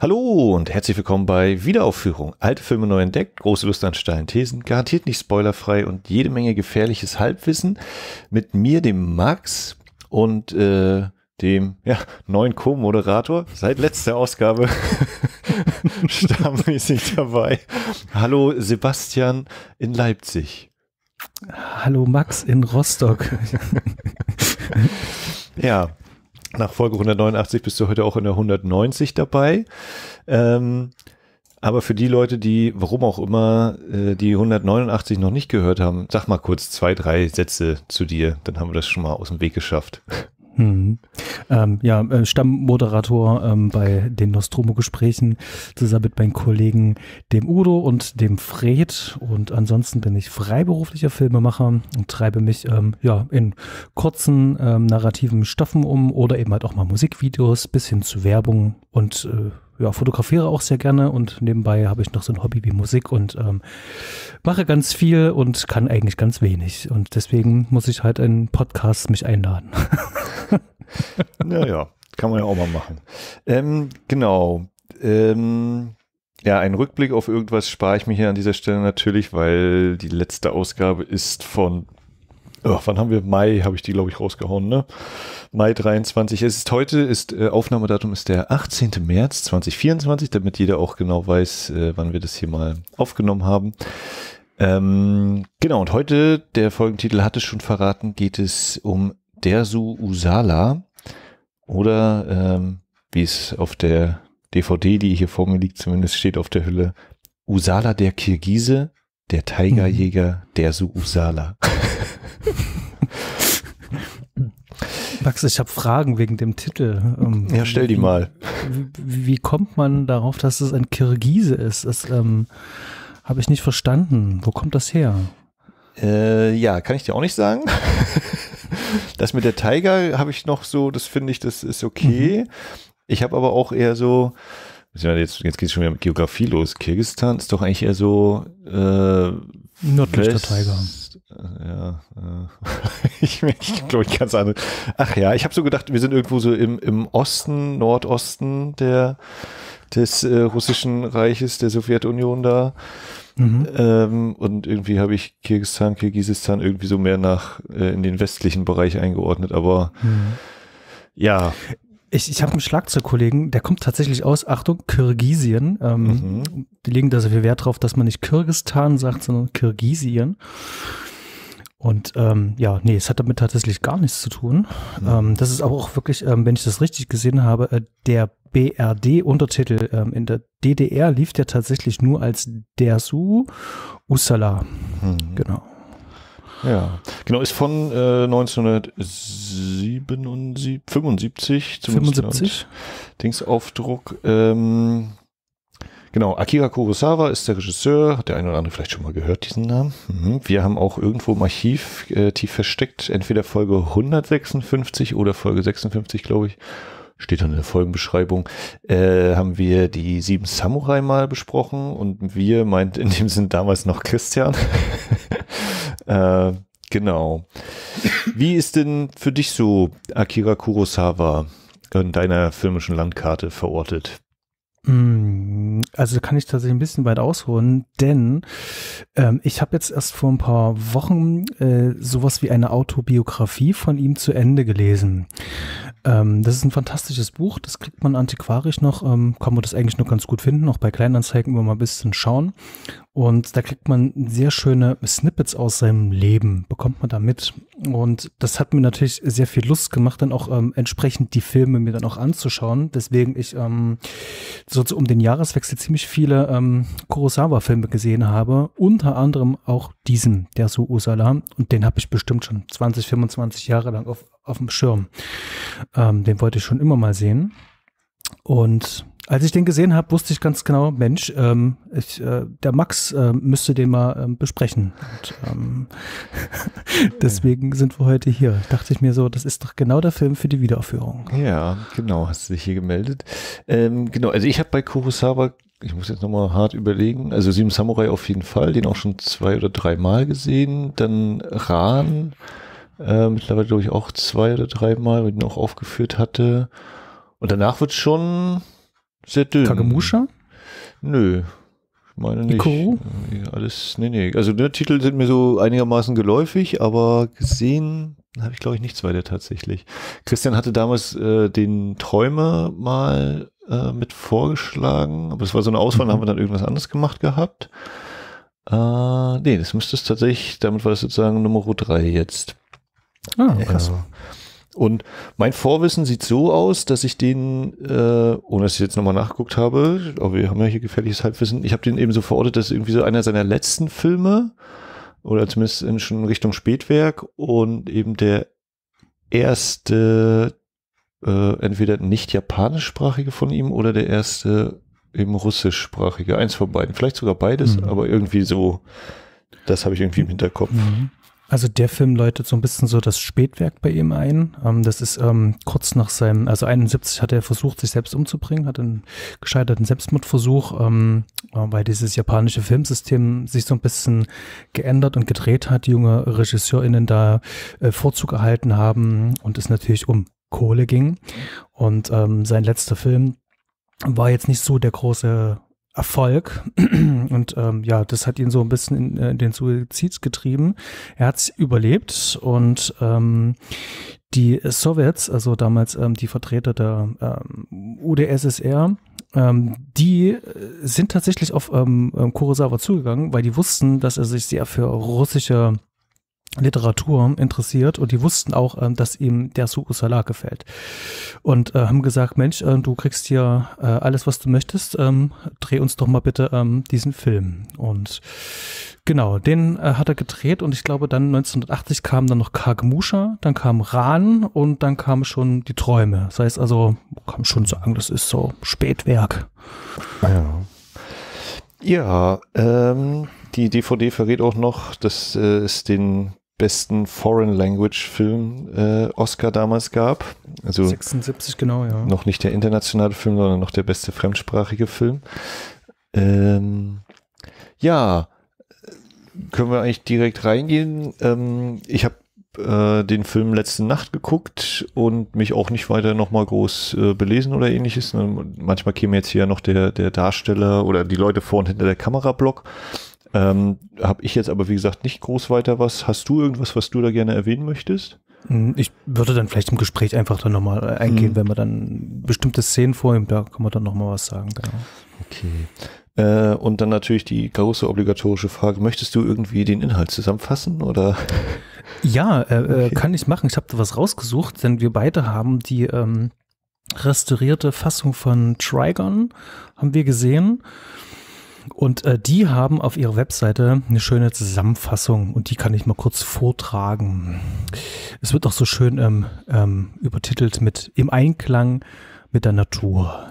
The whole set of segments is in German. Hallo und herzlich willkommen bei Wiederaufführung. Alte Filme neu entdeckt, große Lust an steilen Thesen, garantiert nicht spoilerfrei und jede Menge gefährliches Halbwissen mit mir, dem Max und dem neuen Co-Moderator. Seit letzter Ausgabe stammmäßig dabei. Hallo Sebastian in Leipzig. Hallo Max in Rostock. Ja. Nach Folge 189 bist du heute auch in der 190 dabei. Aber für die Leute, die, warum auch immer, die 189 noch nicht gehört haben, sag mal kurz 2, 3 Sätze zu dir. Dann haben wir das schon mal aus dem Weg geschafft. Mhm. Stammmoderator bei den Nostromo-Gesprächen, zusammen mit meinen Kollegen, dem Udo und dem Fred. Und ansonsten bin ich freiberuflicher Filmemacher und treibe mich in kurzen narrativen Stoffen um oder eben halt auch mal Musikvideos bis hin zu Werbung und fotografiere auch sehr gerne und nebenbei habe ich noch so ein Hobby wie Musik und mache ganz viel und kann eigentlich ganz wenig. Und deswegen muss ich halt einen Podcast mich einladen. Naja, kann man ja auch mal machen. Einen Rückblick auf irgendwas spare ich mir hier an dieser Stelle natürlich, weil die letzte Ausgabe ist von... wann haben wir? Mai habe ich die, glaube ich, rausgehauen, ne? Mai 23. Aufnahmedatum ist der 18. März 2024, damit jeder auch genau weiß, wann wir das hier mal aufgenommen haben. Und heute, der Folgentitel hatte schon verraten, geht es um Dersu Uzala oder wie es auf der DVD, die hier vor mir liegt, zumindest steht auf der Hülle, Uzala der Kirgise, der Tigerjäger, Dersu Uzala. Max, ich habe Fragen wegen dem Titel. Ja, stell die mal. Wie kommt man darauf, dass es ein Kirgise ist? Das habe ich nicht verstanden. Wo kommt das her? Kann ich dir auch nicht sagen. Das mit der Taiga habe ich noch so, das finde ich, das ist okay. Mhm. Ich habe aber auch eher so, jetzt geht es schon wieder mit Geografie los. Kirgisistan ist doch eigentlich eher so nördlich der Taiga. Ja, ich glaube, ich kann es anders. Ach ja, ich habe so gedacht, wir sind irgendwo so im Osten, Nordosten des russischen Reiches, der Sowjetunion da. Mhm. Und irgendwie habe ich Kirgisistan irgendwie so mehr nach in den westlichen Bereich eingeordnet, aber ja. Ich habe einen Schlagzeugkollegen, der kommt tatsächlich aus, Achtung, Kirgisien. Die legen da so viel Wert drauf, dass man nicht Kirgisistan sagt, sondern Kirgisien. Und es hat damit tatsächlich gar nichts zu tun. Das ist aber auch wirklich, wenn ich das richtig gesehen habe, der BRD-Untertitel. In der DDR lief der tatsächlich nur als Dersu Uzala. Mhm. Genau. Ja, genau, ist von 1975 zum Dingsaufdruck. Akira Kurosawa ist der Regisseur, hat der eine oder andere vielleicht schon mal gehört, diesen Namen. Mhm. Wir haben auch irgendwo im Archiv tief versteckt, entweder Folge 156 oder Folge 56, glaube ich, steht dann in der Folgenbeschreibung, haben wir die 7 Samurai mal besprochen und wir meint in dem Sinn damals noch Christian. Genau. Wie ist denn für dich so Akira Kurosawa in deiner filmischen Landkarte verortet? Also kann ich tatsächlich ein bisschen weit ausholen, denn ich habe jetzt erst vor ein paar Wochen sowas wie eine Autobiografie von ihm zu Ende gelesen. Das ist ein fantastisches Buch, das kriegt man antiquarisch noch, kann man das eigentlich noch ganz gut finden, auch bei Kleinanzeigen immer mal ein bisschen schauen. Und da kriegt man sehr schöne Snippets aus seinem Leben, bekommt man da mit. Und das hat mir natürlich sehr viel Lust gemacht, dann auch entsprechend die Filme mir dann auch anzuschauen. Deswegen ich so um den Jahreswechsel ziemlich viele Kurosawa-Filme gesehen habe, unter anderem auch diesen, Dersu Uzala. Und den habe ich bestimmt schon 20, 25 Jahre lang auf dem Schirm. Den wollte ich schon immer mal sehen. Und als ich den gesehen habe, wusste ich ganz genau, Mensch, der Max müsste den mal besprechen. Und, deswegen sind wir heute hier. Dachte ich mir so, das ist doch genau der Film für die Wiederaufführung. Ja, genau, hast du dich hier gemeldet. Also ich habe bei Kurosawa, ich muss jetzt nochmal hart überlegen, also 7 Samurai auf jeden Fall, den auch schon 2 oder 3 Mal gesehen. Dann Ran, mittlerweile glaube ich auch 2 oder 3 Mal, weil ich den auch aufgeführt hatte. Und danach wird schon... Kagemusha? Nö. Meine nicht. Alles, nee. Also die Titel sind mir so einigermaßen geläufig, aber gesehen habe ich, glaube ich, nichts weiter tatsächlich. Christian hatte damals den Träume mal mit vorgeschlagen, aber es war so eine Auswahl, da haben wir dann irgendwas anderes gemacht gehabt. Nee, das müsste es tatsächlich, damit war das sozusagen Nummer 3 jetzt. Ah, krass. Und mein Vorwissen sieht so aus, dass ich den, ohne dass ich jetzt nochmal nachgeguckt habe, aber wir haben ja hier gefährliches Halbwissen, ich habe den eben so verortet, dass irgendwie so einer seiner letzten Filme, oder zumindest in schon Richtung Spätwerk, und eben der erste, entweder nicht japanischsprachige von ihm oder der erste eben russischsprachige, eins von beiden, vielleicht sogar beides, aber irgendwie so, das habe ich irgendwie im Hinterkopf. Also der Film läutet so ein bisschen so das Spätwerk bei ihm ein. Das ist kurz nach seinem, also 71 hat er versucht, sich selbst umzubringen, hat einen gescheiterten Selbstmordversuch, weil dieses japanische Filmsystem sich so ein bisschen geändert und gedreht hat, die junge RegisseurInnen da Vorzug erhalten haben und es natürlich um Kohle ging. Und sein letzter Film war jetzt nicht so der große Erfolg und ja, das hat ihn so ein bisschen in den Suizid getrieben. Er hat es überlebt und die Sowjets, also damals die Vertreter der UdSSR, die sind tatsächlich auf Kurosawa zugegangen, weil die wussten, dass er sich sehr für russische Literatur interessiert und die wussten auch, dass ihm Dersu Uzala gefällt und haben gesagt, Mensch, du kriegst hier alles, was du möchtest, dreh uns doch mal bitte diesen Film. Und genau, den hat er gedreht und ich glaube dann 1980 kam dann noch Kagemusha, dann kam Ran und dann kamen schon die Träume. Das heißt also, man kann schon sagen, das ist so Spätwerk. Ja, die DVD verrät auch noch, dass es den besten Foreign Language Film Oscar damals gab. Also 76, genau, ja. Noch nicht der internationale Film, sondern noch der beste fremdsprachige Film. Ja, können wir eigentlich direkt reingehen. Ich habe den Film letzte Nacht geguckt und mich auch nicht weiter nochmal groß belesen oder ähnliches. Manchmal käme jetzt hier noch der Darsteller oder die Leute vor und hinter der Kamerablock. Habe ich jetzt aber, wie gesagt, nicht groß weiter was. Hast du irgendwas, was du da gerne erwähnen möchtest? Ich würde dann vielleicht im Gespräch einfach dann nochmal eingehen, wenn wir dann bestimmte Szenen vornehmen, da kann man dann nochmal was sagen. Genau. Okay. Und dann natürlich die große obligatorische Frage, möchtest du irgendwie den Inhalt zusammenfassen oder... Ja, okay. Kann ich machen. Ich habe da was rausgesucht, denn wir beide haben die restaurierte Fassung von Trigon, haben wir gesehen. Und die haben auf ihrer Webseite eine schöne Zusammenfassung und die kann ich mal kurz vortragen. Es wird auch so schön übertitelt mit "Im Einklang mit der Natur".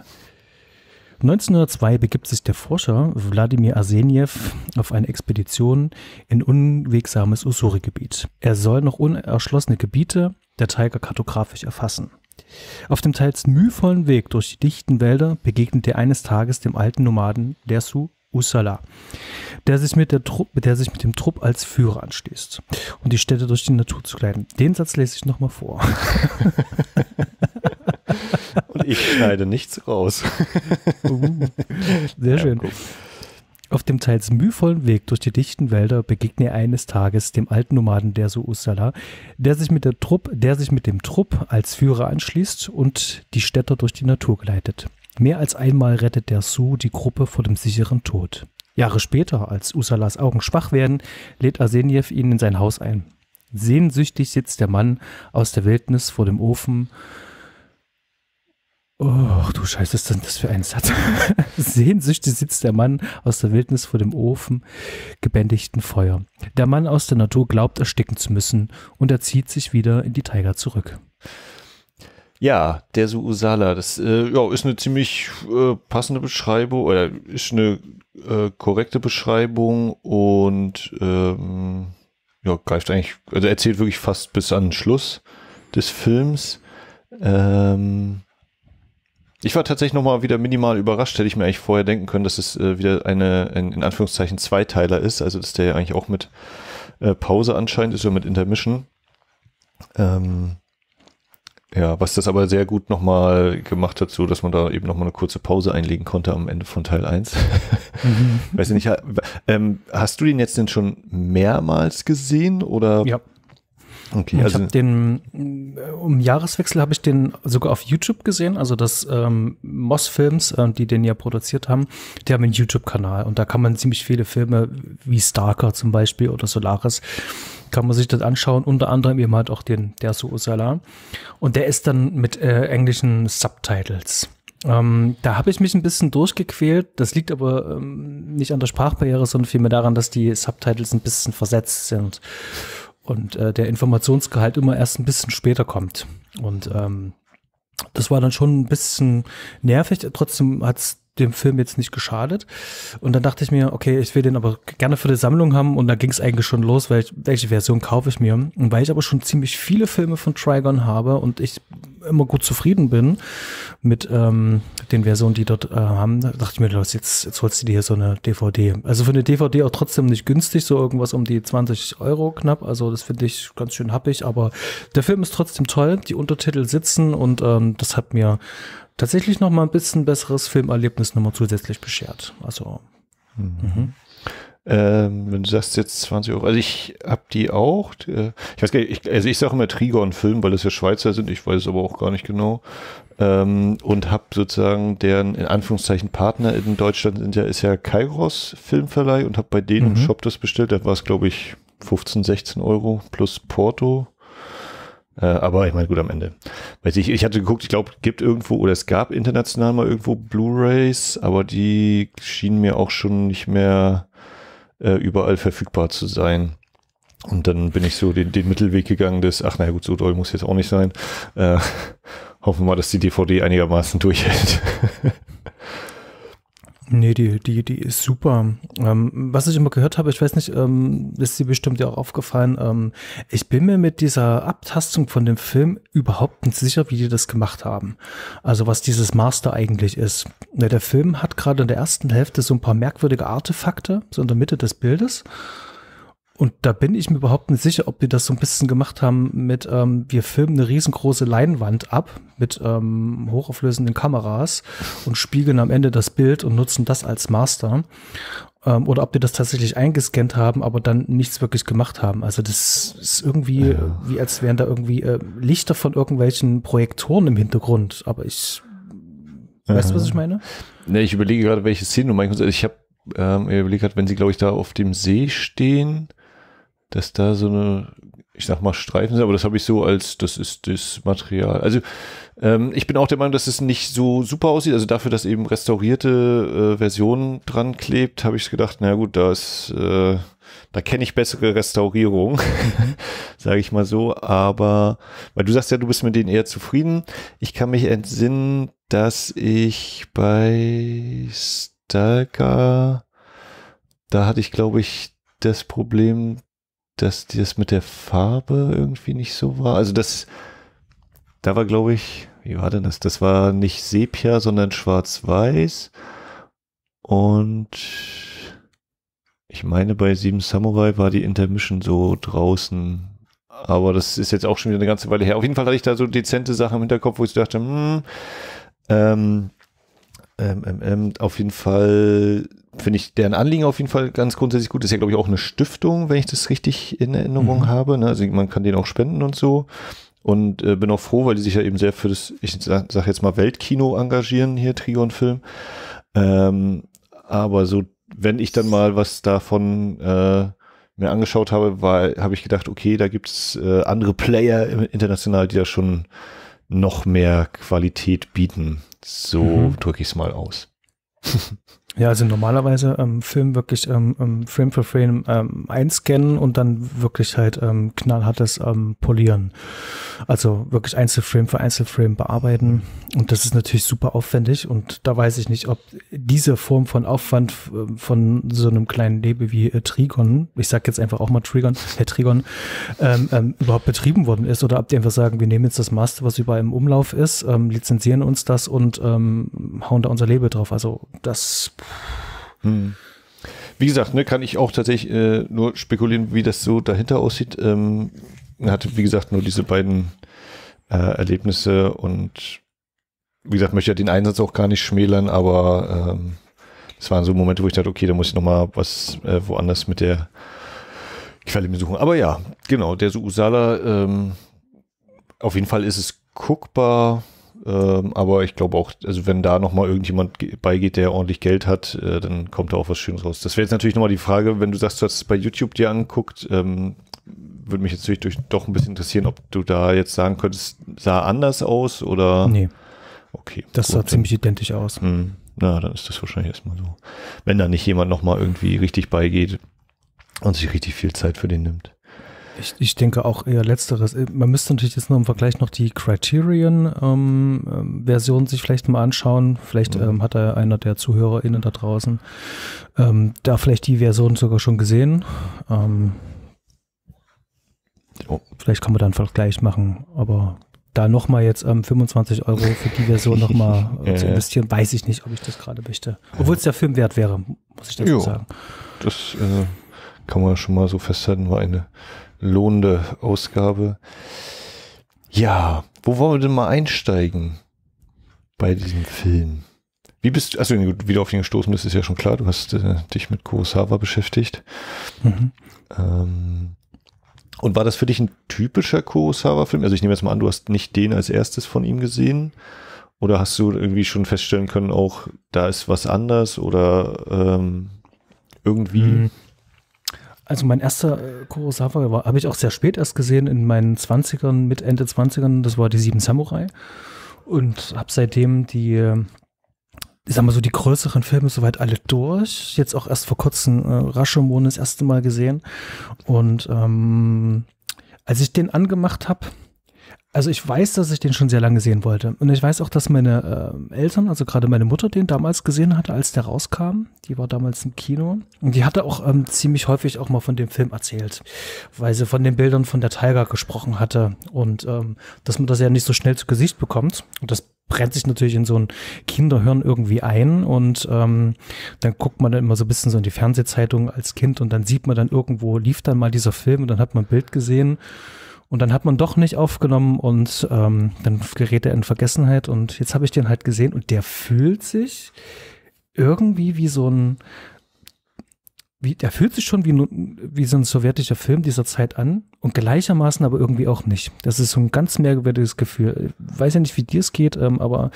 1902 begibt sich der Forscher Wladimir Arseniev auf eine Expedition in unwegsames Usuri-Gebiet. Er soll noch unerschlossene Gebiete der Taiga kartografisch erfassen. Auf dem teils mühevollen Weg durch die dichten Wälder begegnet er eines Tages dem alten Nomaden Dersu Uzala, der sich mit dem Trupp als Führer anschließt, um die Städte durch die Natur zu gleiten. Den Satz lese ich nochmal vor. Und ich schneide nichts raus. Sehr schön. Ja, auf dem teils mühevollen Weg durch die dichten Wälder begegnet er eines Tages dem alten Nomaden Dersu Uzala, der sich mit dem Trupp als Führer anschließt und die Städter durch die Natur geleitet. Mehr als einmal rettet Dersu die Gruppe vor dem sicheren Tod. Jahre später, als Usalas Augen schwach werden, lädt Arseniev ihn in sein Haus ein. Sehnsüchtig sitzt der Mann aus der Wildnis vor dem Ofen. Oh, du Scheiße, was ist denn das für ein Satz? Sehnsüchtig sitzt der Mann aus der Wildnis vor dem Ofen gebändigten Feuer. Der Mann aus der Natur glaubt, ersticken zu müssen und er zieht sich wieder in die Taiga zurück. Ja, Dersu Uzala, das ja, ist eine ziemlich passende Beschreibung oder ist eine korrekte Beschreibung und ja, greift eigentlich, also erzählt wirklich fast bis an den Schluss des Films. Ich war tatsächlich nochmal wieder minimal überrascht, hätte ich mir eigentlich vorher denken können, dass es wieder ein, in Anführungszeichen, Zweiteiler ist, also dass der ja eigentlich auch mit Pause anscheinend ist oder mit Intermission. Ja, was das aber sehr gut nochmal gemacht hat, so dass man da eben nochmal eine kurze Pause einlegen konnte am Ende von Teil 1. Mhm. Weiß ich nicht, hast du den jetzt denn schon mehrmals gesehen oder? Ja. Okay, also ich habe den, um Jahreswechsel habe ich den sogar auf YouTube gesehen, also das Mosfilms, die den ja produziert haben, die haben einen YouTube-Kanal und da kann man ziemlich viele Filme wie Stalker zum Beispiel oder Solaris, kann man sich das anschauen, unter anderem eben halt auch den Dersu Uzala und der ist dann mit englischen Subtitles. Da habe ich mich ein bisschen durchgequält, das liegt aber nicht an der Sprachbarriere, sondern vielmehr daran, dass die Subtitles ein bisschen versetzt sind. Und der Informationsgehalt immer erst ein bisschen später kommt. Und das war dann schon ein bisschen nervig. Trotzdem hat es dem Film jetzt nicht geschadet. Und dann dachte ich mir, okay, ich will den aber gerne für die Sammlung haben. Und da ging es eigentlich schon los, welche Version kaufe ich mir. Und weil ich aber schon ziemlich viele Filme von Trigon habe und ich immer gut zufrieden bin mit den Versionen, die dort haben, da dachte ich mir, los, jetzt holst du dir hier so eine DVD. Also für eine DVD auch trotzdem nicht günstig, so irgendwas um die 20 Euro knapp. Also das finde ich ganz schön happig, aber der Film ist trotzdem toll. Die Untertitel sitzen und das hat mir tatsächlich noch mal ein bisschen besseres Filmerlebnis nochmal zusätzlich beschert. Also, wenn du sagst jetzt 20 Euro, also ich habe die auch, ich weiß gar nicht, ich sage immer Trigon-Film, weil das ja Schweizer sind, ich weiß es aber auch gar nicht genau, und habe sozusagen deren, in Anführungszeichen, Partner in Deutschland ist ja Kairos Filmverleih und habe bei denen im Shop das bestellt, da war es glaube ich 15, 16 Euro plus Porto. Aber ich meine, gut, am Ende. Weiß ich, ich hatte geguckt, ich glaube, gibt irgendwo oder es gab international mal irgendwo Blu-Rays, aber die schienen mir auch schon nicht mehr überall verfügbar zu sein. Und dann bin ich so den Mittelweg gegangen, ach naja gut, so doll muss jetzt auch nicht sein. Hoffen wir mal, dass die DVD einigermaßen durchhält. Nee, die ist super. Was ich immer gehört habe, ich weiß nicht, ist dir bestimmt ja auch aufgefallen, ich bin mir mit dieser Abtastung von dem Film überhaupt nicht sicher, wie die das gemacht haben. Also was dieses Master eigentlich ist. Ja, der Film hat gerade in der ersten Hälfte so ein paar merkwürdige Artefakte, so in der Mitte des Bildes. Und da bin ich mir überhaupt nicht sicher, ob die das so ein bisschen gemacht haben mit, wir filmen eine riesengroße Leinwand ab mit hochauflösenden Kameras und spiegeln am Ende das Bild und nutzen das als Master. Oder ob die das tatsächlich eingescannt haben, aber dann nichts wirklich gemacht haben. Also das ist irgendwie, wie als wären da irgendwie Lichter von irgendwelchen Projektoren im Hintergrund. Aber ich, weißt du, was ich meine? Ne, ich überlege gerade, welche Szene. Ich habe überlegt, wenn sie, glaube ich, da auf dem See stehen, dass da so eine, ich sag mal, Streifen sind, aber das habe ich so als, das ist das Material. Also ich bin auch der Meinung, dass es nicht so super aussieht, also dafür, dass eben restaurierte Versionen dran klebt, habe ich gedacht, na gut, da kenne ich bessere Restaurierung, sage ich mal so, aber, weil du sagst ja, du bist mit denen eher zufrieden, ich kann mich entsinnen, dass ich bei Stalker, da hatte ich, glaube ich, das Problem, dass das mit der Farbe irgendwie nicht so war. Also da war, glaube ich, wie war denn das? Das war nicht Sepia, sondern Schwarz-Weiß. Und ich meine, bei Sieben Samurai war die Intermission so draußen. Aber das ist jetzt auch schon wieder eine ganze Weile her. Auf jeden Fall hatte ich da so dezente Sachen im Hinterkopf, wo ich dachte, auf jeden Fall finde ich deren Anliegen auf jeden Fall ganz grundsätzlich gut. Das ist ja, glaube ich, auch eine Stiftung, wenn ich das richtig in Erinnerung habe. Also man kann den auch spenden und so. Und bin auch froh, weil die sich ja eben sehr für das, ich sag jetzt mal, Weltkino engagieren, hier Trigon-Film. Aber so, wenn ich dann mal was davon mir angeschaut habe, habe ich gedacht, okay, da gibt es andere Player international, die da schon noch mehr Qualität bieten. So drücke ich es mal aus. Ja, also normalerweise Film wirklich Frame für Frame einscannen und dann wirklich halt knallhartes polieren. Also wirklich Einzelframe für Einzelframe bearbeiten. Und das ist natürlich super aufwendig. Und da weiß ich nicht, ob diese Form von Aufwand von so einem kleinen Lebe wie Trigon, ich sag jetzt einfach auch mal Trigon, Herr Trigon, überhaupt betrieben worden ist. Oder ob die einfach sagen, wir nehmen jetzt das Master, was überall im Umlauf ist, lizenzieren uns das und hauen da unser Lebe drauf. Also das... Wie gesagt, ne, kann ich auch tatsächlich nur spekulieren, wie das so dahinter aussieht. Hatte, wie gesagt, nur diese beiden Erlebnisse und wie gesagt, möchte ja den Einsatz auch gar nicht schmälern, aber das waren so Momente, wo ich dachte, okay, da muss ich nochmal was woanders mit der Quelle mir suchen. Aber ja, genau, Dersu Uzala, auf jeden Fall ist es guckbar, aber ich glaube auch, also wenn da nochmal irgendjemand beigeht, der ordentlich Geld hat, dann kommt da auch was Schönes raus. Das wäre jetzt natürlich nochmal die Frage, wenn du sagst, du hast es bei YouTube dir angeguckt, würde mich jetzt natürlich doch ein bisschen interessieren, ob du da jetzt sagen könntest, sah anders aus oder? Nee. Okay. Das sah ziemlich identisch aus. Na, dann ist das wahrscheinlich erstmal so. Wenn da nicht jemand nochmal irgendwie richtig beigeht und sich richtig viel Zeit für den nimmt. Ich denke auch eher Letzteres. Man müsste natürlich jetzt noch im Vergleich noch die Criterion-Version sich vielleicht mal anschauen. Vielleicht hat da einer der ZuhörerInnen da draußen da vielleicht die Version sogar schon gesehen. Vielleicht kann man dann einen Vergleich machen, aber da nochmal jetzt 25 € für die Version nochmal zu investieren, weiß ich nicht, ob ich das gerade möchte. Obwohl es der Film wert wäre, muss ich dazu sagen. Das kann man schon mal so festhalten, war eine lohnende Ausgabe. Ja, wo wollen wir denn mal einsteigen bei diesem Film? Wie bist du, also wie du auf ihn gestoßen bist, ist ja schon klar, du hast dich mit Kurosawa beschäftigt. Und war das für dich ein typischer Kurosawa-Film? Also ich nehme jetzt mal an, du hast nicht den als erstes von ihm gesehen oder hast du irgendwie schon feststellen können, auch da ist was anders oder irgendwie? Also mein erster Kurosawa habe ich auch sehr spät erst gesehen, in meinen 20ern, mit Ende 20ern, das war die 7 Samurai und habe seitdem die... Ich sag mal so, die größeren Filme soweit alle durch. Jetzt auch erst vor kurzem Rashomon das erste Mal gesehen. Und als ich den angemacht habe, also ich weiß, dass ich den schon sehr lange sehen wollte. Und ich weiß auch, dass meine Eltern, also gerade meine Mutter, den damals gesehen hatte, als der rauskam. Die war damals im Kino. Und die hatte auch ziemlich häufig auch mal von dem Film erzählt, weil sie von den Bildern von der Taiga gesprochen hatte. Und dass man das ja nicht so schnell zu Gesicht bekommt. Und das brennt sich natürlich in so ein Kinderhirn irgendwie ein und dann guckt man dann immer so ein bisschen so in die Fernsehzeitung als Kind und dann sieht man dann irgendwo, lief dann mal dieser Film und dann hat man ein Bild gesehen und dann hat man doch nicht aufgenommen und dann gerät er in Vergessenheit und jetzt habe ich den halt gesehen und der fühlt sich irgendwie wie so ein, der fühlt sich schon wie so ein sowjetischer Film dieser Zeit an und gleichermaßen aber irgendwie auch nicht. Das ist so ein ganz merkwürdiges Gefühl. Ich weiß ja nicht, wie dir es geht, aber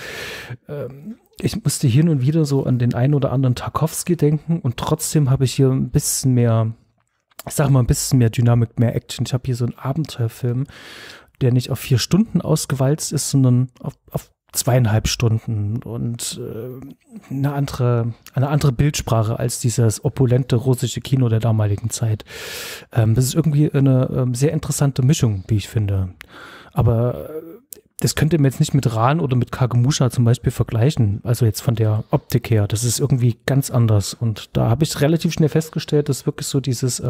ich musste hin und wieder so an den einen oder anderen Tarkowski denken und trotzdem habe ich hier ein bisschen mehr, ich sag mal ein bisschen mehr Dynamik, mehr Action. Ich habe hier so einen Abenteuerfilm, der nicht auf 4 Stunden ausgewalzt ist, sondern auf 2,5 Stunden und eine andere Bildsprache als dieses opulente russische Kino der damaligen Zeit. Das ist irgendwie eine sehr interessante Mischung, wie ich finde. Aber das könnte man jetzt nicht mit Ran oder mit Kagemusha zum Beispiel vergleichen. Also jetzt von der Optik her. Das ist irgendwie ganz anders. Und da habe ich relativ schnell festgestellt, dass wirklich so dieses...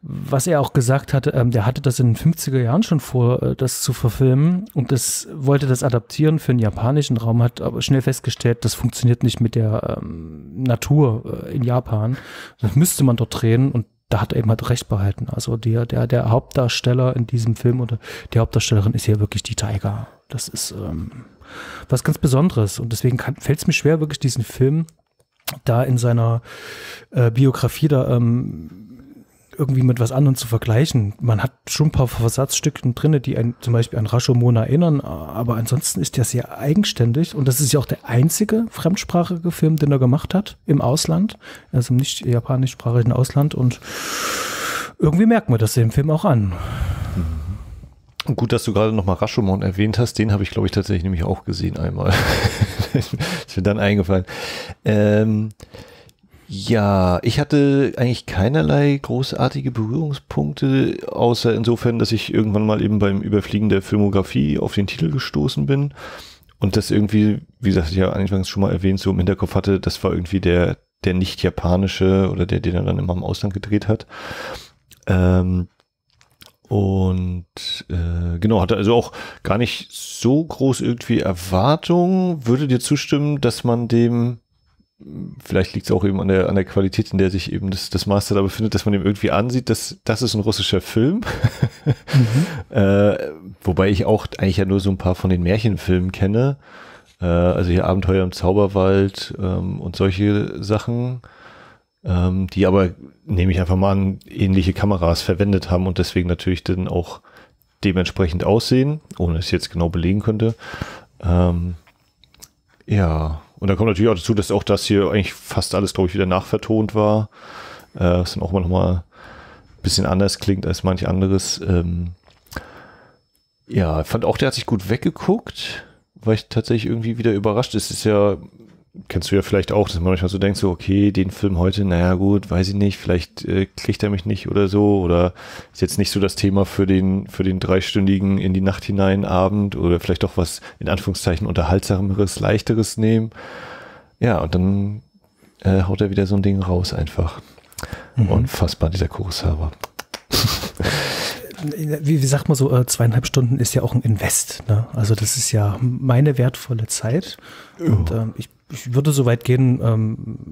was er auch gesagt hatte, der hatte das in den 50er Jahren schon vor, das zu verfilmen und das wollte das adaptieren für den japanischen Raum, hat aber schnell festgestellt, das funktioniert nicht mit der Natur in Japan. Das müsste man dort drehen und da hat er eben halt recht behalten. Also der Hauptdarsteller in diesem Film oder die Hauptdarstellerin ist hier wirklich die Taiga. Das ist was ganz Besonderes und deswegen fällt es mir schwer, wirklich diesen Film da in seiner Biografie da irgendwie mit was anderem zu vergleichen. Man hat schon ein paar Versatzstücken drin, die einen zum Beispiel an Rashomon erinnern, aber ansonsten ist der sehr eigenständig und das ist ja auch der einzige fremdsprachige Film, den er gemacht hat im Ausland, also im nicht japanischsprachigen Ausland und irgendwie merkt man das dem Film auch an. Gut, dass du gerade nochmal Rashomon erwähnt hast, den habe ich glaube ich tatsächlich nämlich auch gesehen einmal. Ist mir dann eingefallen. Ja, ich hatte eigentlich keinerlei großartige Berührungspunkte, außer insofern, dass ich irgendwann mal eben beim Überfliegen der Filmografie auf den Titel gestoßen bin und das irgendwie, wie gesagt, ich habe anfangs schon mal erwähnt, so im Hinterkopf hatte, das war irgendwie der nicht-japanische oder der, den er dann immer im Ausland gedreht hat. Genau, hatte also auch gar nicht so groß irgendwie Erwartungen. Würde dir zustimmen, dass man dem vielleicht liegt es auch eben an der Qualität, in der sich eben das Master da befindet, dass man eben irgendwie ansieht, dass das ist ein russischer Film. Mhm. Wobei ich auch eigentlich ja nur so ein paar von den Märchenfilmen kenne. Also hier Abenteuer im Zauberwald und solche Sachen, die aber, nehme ich einfach mal an, ähnliche Kameras verwendet haben und deswegen natürlich dann auch dementsprechend aussehen, ohne es jetzt genau belegen könnte. Ja, und da kommt natürlich auch dazu, dass auch das hier eigentlich fast alles, glaube ich, wieder nachvertont war, was dann auch mal nochmal ein bisschen anders klingt als manch anderes. Ja, fand auch, der hat sich gut weggeguckt, war ich tatsächlich irgendwie wieder überrascht. Es ist ja, kennst du ja vielleicht auch, dass man manchmal so denkt, so okay, den Film heute, naja gut, weiß ich nicht, vielleicht kriegt er mich nicht oder so, oder ist jetzt nicht so das Thema für den dreistündigen in die Nacht hinein Abend, oder vielleicht doch was in Anführungszeichen unterhaltsameres, leichteres nehmen. Ja, und dann haut er wieder so ein Ding raus einfach. Mhm. Unfassbar, dieser Kurosawa. Wie sagt man so, 2,5 Stunden ist ja auch ein Invest, ne? Also das ist ja meine wertvolle Zeit. Und ich würde so weit gehen,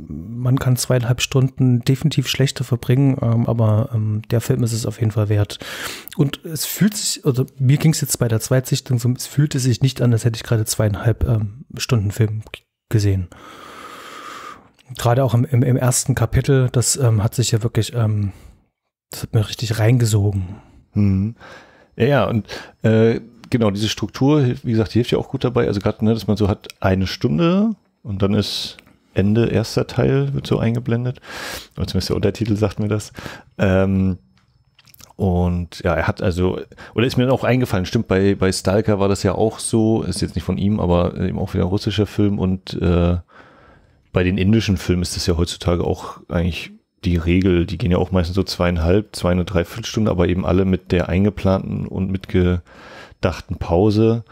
man kann 2,5 Stunden definitiv schlechter verbringen, aber der Film ist es auf jeden Fall wert. Und es fühlt sich, also mir ging es jetzt bei der Zweitsichtung so, es fühlte sich nicht an, als hätte ich gerade 2,5 Stunden Film gesehen. Gerade auch im ersten Kapitel, das hat sich ja wirklich, das hat mir richtig reingesogen. Hm. Ja, und genau, diese Struktur, wie gesagt, die hilft ja auch gut dabei. Also gerade, ne, dass man so hat, 1 Stunde und dann ist Ende, erster Teil wird so eingeblendet. Oder zumindest der Untertitel sagt mir das. Und ja, er hat also, oder ist mir dann auch eingefallen, stimmt, bei Stalker war das ja auch so, ist jetzt nicht von ihm, aber eben auch wieder ein russischer Film. Und bei den indischen Filmen ist das ja heutzutage auch eigentlich die Regel, die gehen ja auch meistens so 2,5, 2,75 Stunden, aber eben alle mit der eingeplanten und mitgedachten Pause,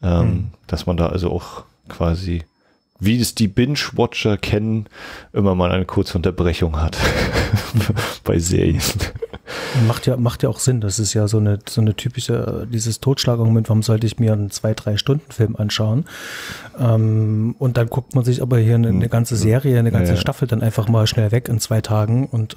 dass man da also auch quasi, wie es die Binge-Watcher kennen, immer mal eine kurze Unterbrechung hat bei Serien. Macht ja auch Sinn, das ist ja so eine typische, dieses Totschlagargument, warum sollte ich mir einen 2-3-Stunden-Film anschauen? Und dann guckt man sich aber hier eine ganze Serie, eine ganze Staffel dann einfach mal schnell weg in 2 Tagen und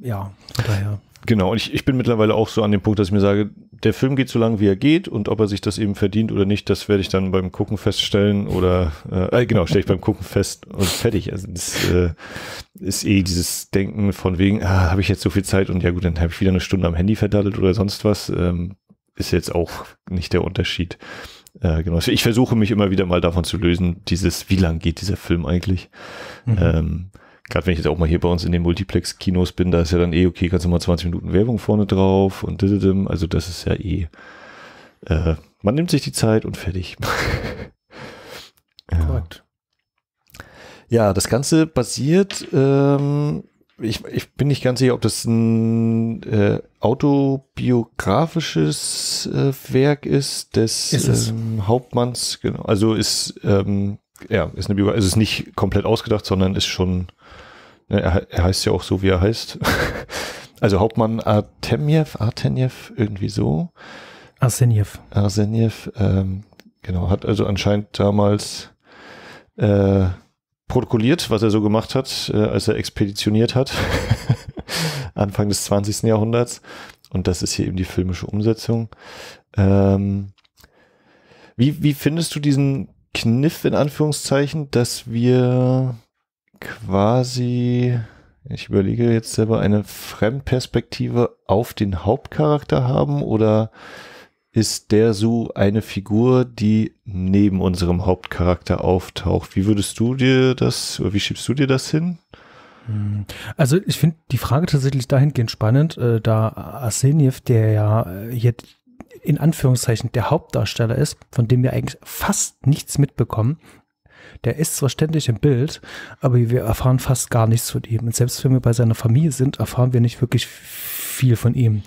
ja, von daher. Genau, und ich bin mittlerweile auch so an dem Punkt, dass ich mir sage, der Film geht so lang, wie er geht, und ob er sich das eben verdient oder nicht, das werde ich dann beim Gucken feststellen oder, genau, stelle ich beim Gucken fest und fertig. Also das ist eh dieses Denken von wegen, habe ich jetzt so viel Zeit und ja gut, dann habe ich wieder eine Stunde am Handy verdattelt oder sonst was, ist jetzt auch nicht der Unterschied. Genau, ich versuche mich immer wieder mal davon zu lösen, dieses, wie lang geht dieser Film eigentlich? Mhm. Gerade wenn ich jetzt auch mal hier bei uns in den Multiplex-Kinos bin, da ist ja dann eh, okay, kannst du mal 20 Minuten Werbung vorne drauf und also das ist ja eh, man nimmt sich die Zeit und fertig. Korrekt. Ja, das Ganze basiert, ich bin nicht ganz sicher, ob das ein autobiografisches Werk ist, des Hauptmanns, genau, also ist, ja, ist eine Biografie, also ist nicht komplett ausgedacht, sondern ist schon, ne, er heißt ja auch so, wie er heißt. Also Hauptmann Arseniev, irgendwie so. Arseniev, genau, hat also anscheinend damals protokolliert, was er so gemacht hat, als er expeditioniert hat, Anfang des 20. Jahrhunderts. Und das ist hier eben die filmische Umsetzung. Wie findest du diesen Kniff in Anführungszeichen, dass wir quasi, ich überlege jetzt selber, eine Fremdperspektive auf den Hauptcharakter haben, oder ist der so eine Figur, die neben unserem Hauptcharakter auftaucht? Wie würdest du dir das, oder wie schiebst du dir das hin? Also ich finde die Frage tatsächlich dahingehend spannend, da Arseniev, der ja jetzt in Anführungszeichen der Hauptdarsteller ist, von dem wir eigentlich fast nichts mitbekommen. Der ist zwar ständig im Bild, aber wir erfahren fast gar nichts von ihm. Und selbst wenn wir bei seiner Familie sind, erfahren wir nicht wirklich viel von ihm.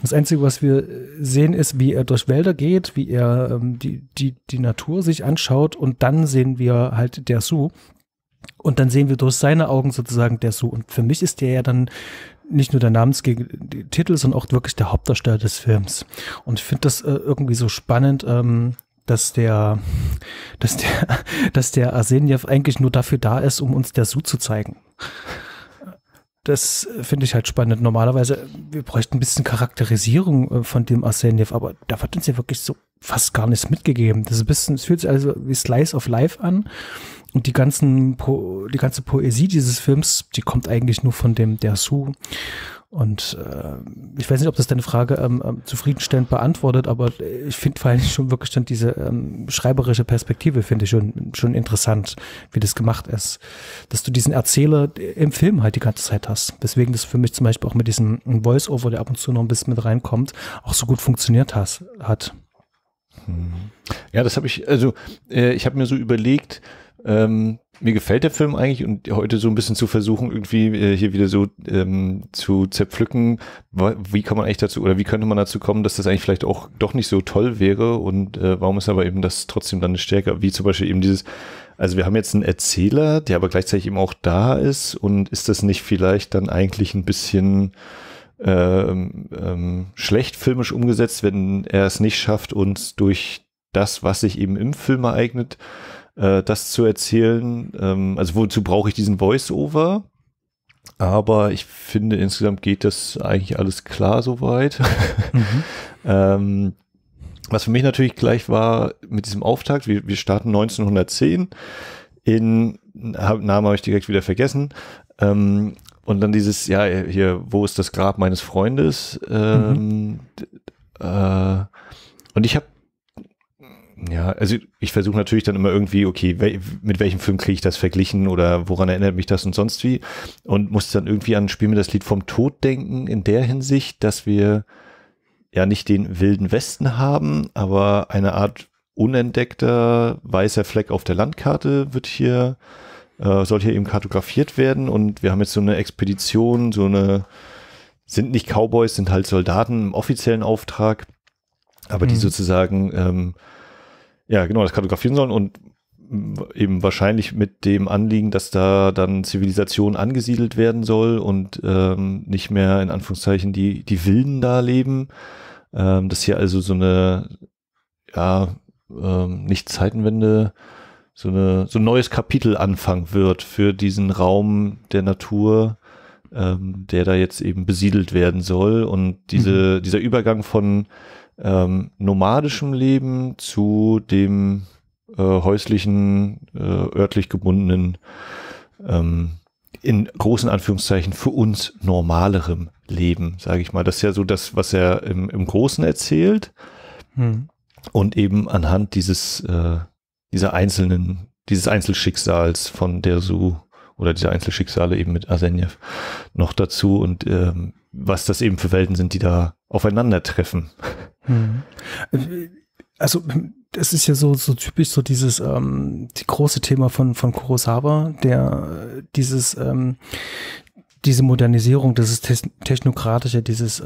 Das Einzige, was wir sehen, ist, wie er durch Wälder geht, wie er die Natur sich anschaut, und dann sehen wir halt Dersu. Und dann sehen wir durch seine Augen sozusagen Dersu. Und für mich ist der ja dann nicht nur der Namenstitel, sondern auch wirklich der Hauptdarsteller des Films. Und ich finde das irgendwie so spannend, dass der Arseniev eigentlich nur dafür da ist, um uns Dersu zu zeigen. Das finde ich halt spannend. Normalerweise, wir bräuchten ein bisschen Charakterisierung von dem Arseniev, aber da wird uns ja wirklich so fast gar nichts mitgegeben. Das ist ein bisschen, es fühlt sich also wie Slice of Life an. Und die ganze Poesie dieses Films, die kommt eigentlich nur von dem Dersu. Und ich weiß nicht, ob das deine Frage zufriedenstellend beantwortet, aber ich finde vor allem schon wirklich dann diese schreiberische Perspektive, finde ich schon interessant, wie das gemacht ist. Dass du diesen Erzähler im Film halt die ganze Zeit hast. Weswegen das für mich zum Beispiel auch mit diesem Voice-Over, der ab und zu noch ein bisschen mit reinkommt, auch so gut funktioniert hat. Ja, das habe ich, also ich habe mir so überlegt, mir gefällt der Film eigentlich und heute so ein bisschen zu versuchen, irgendwie hier wieder so zu zerpflücken, wie kann man eigentlich dazu oder wie könnte man dazu kommen, dass das eigentlich vielleicht auch doch nicht so toll wäre und warum ist aber eben das trotzdem dann eine Stärke, wie zum Beispiel eben dieses, also wir haben jetzt einen Erzähler, der aber gleichzeitig eben auch da ist und ist das nicht vielleicht dann eigentlich ein bisschen schlecht filmisch umgesetzt, wenn er es nicht schafft, uns durch das, was sich eben im Film ereignet, das zu erzählen, also wozu brauche ich diesen Voice-Over? Aber ich finde, insgesamt geht das eigentlich alles klar soweit. Mhm. Was für mich natürlich gleich war mit diesem Auftakt, wir starten 1910, Namen habe ich direkt wieder vergessen, und dann dieses, ja, hier, wo ist das Grab meines Freundes? Und ich habe ja, also ich versuche natürlich dann immer irgendwie, okay, mit welchem Film kriege ich das verglichen oder woran erinnert mich das und sonst wie und muss dann irgendwie an Spiel mir das Lied vom Tod denken in der Hinsicht, dass wir ja nicht den wilden Westen haben, aber eine Art unentdeckter weißer Fleck auf der Landkarte wird hier, soll hier eben kartografiert werden und wir haben jetzt so eine Expedition, sind nicht Cowboys, sind halt Soldaten im offiziellen Auftrag, aber die sozusagen, ja, genau, das kartografieren sollen und eben wahrscheinlich mit dem Anliegen, dass da dann Zivilisation angesiedelt werden soll und nicht mehr in Anführungszeichen die Wilden da leben. Das hier also so eine, ja, nicht Zeitenwende, so ein neues Kapitel anfangen wird für diesen Raum der Natur, der da jetzt eben besiedelt werden soll und dieser Übergang von nomadischem Leben zu dem häuslichen, örtlich gebundenen, in großen Anführungszeichen für uns normalerem Leben, sage ich mal. Das ist ja so das, was er im Großen erzählt und eben anhand dieses Einzelschicksals von Dersu oder dieser Einzelschicksale eben mit Arseniev noch dazu und was das eben für Welten sind, die da aufeinandertreffen. Also es ist ja so typisch so dieses die große Thema von Kurosawa, der diese Modernisierung, dieses Technokratische, dieses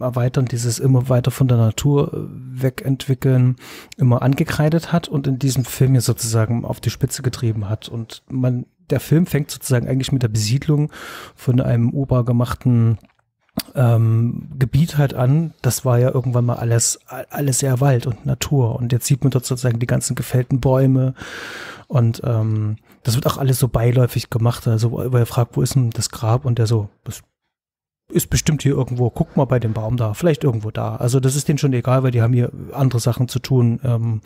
Erweitern, dieses immer weiter von der Natur wegentwickeln, immer angekreidet hat und in diesem Film hier sozusagen auf die Spitze getrieben hat. Und der Film fängt sozusagen eigentlich mit der Besiedlung von einem urbar gemachten Gebiet halt an, das war ja irgendwann mal alles eher Wald und Natur und jetzt sieht man dort sozusagen die ganzen gefällten Bäume und das wird auch alles so beiläufig gemacht, also weil er fragt, wo ist denn das Grab und der so, das ist bestimmt hier irgendwo, guck mal bei dem Baum da, vielleicht irgendwo da, also das ist denen schon egal, weil die haben hier andere Sachen zu tun,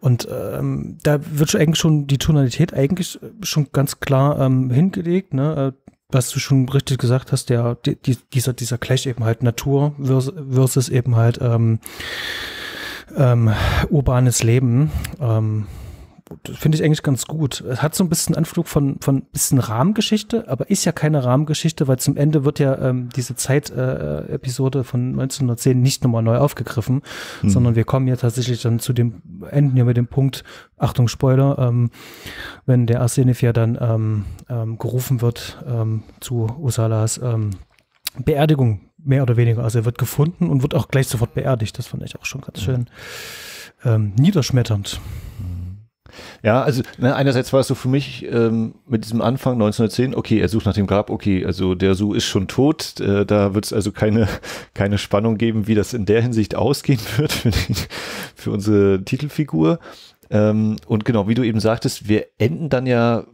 und da wird eigentlich schon die Tonalität eigentlich schon ganz klar hingelegt, ne, was du schon richtig gesagt hast, dieser Clash eben halt Natur versus eben halt urbanes Leben, das finde ich eigentlich ganz gut. Es hat so ein bisschen Anflug von bisschen Rahmengeschichte, aber ist ja keine Rahmengeschichte, weil zum Ende wird ja diese Zeitepisode von 1910 nicht nochmal neu aufgegriffen, sondern wir kommen ja tatsächlich dann zu dem Enden hier mit dem Punkt, Achtung Spoiler, wenn der Arseniev ja dann gerufen wird zu Uzalas Beerdigung, mehr oder weniger. Also er wird gefunden und wird auch gleich sofort beerdigt. Das fand ich auch schon ganz schön niederschmetternd. Ja, also ne, einerseits war es so für mich mit diesem Anfang 1910, okay, er sucht nach dem Grab, okay, also Dersu ist schon tot, da wird es also keine Spannung geben, wie das in der Hinsicht ausgehen wird für unsere Titelfigur. Und genau, wie du eben sagtest, wir enden dann ja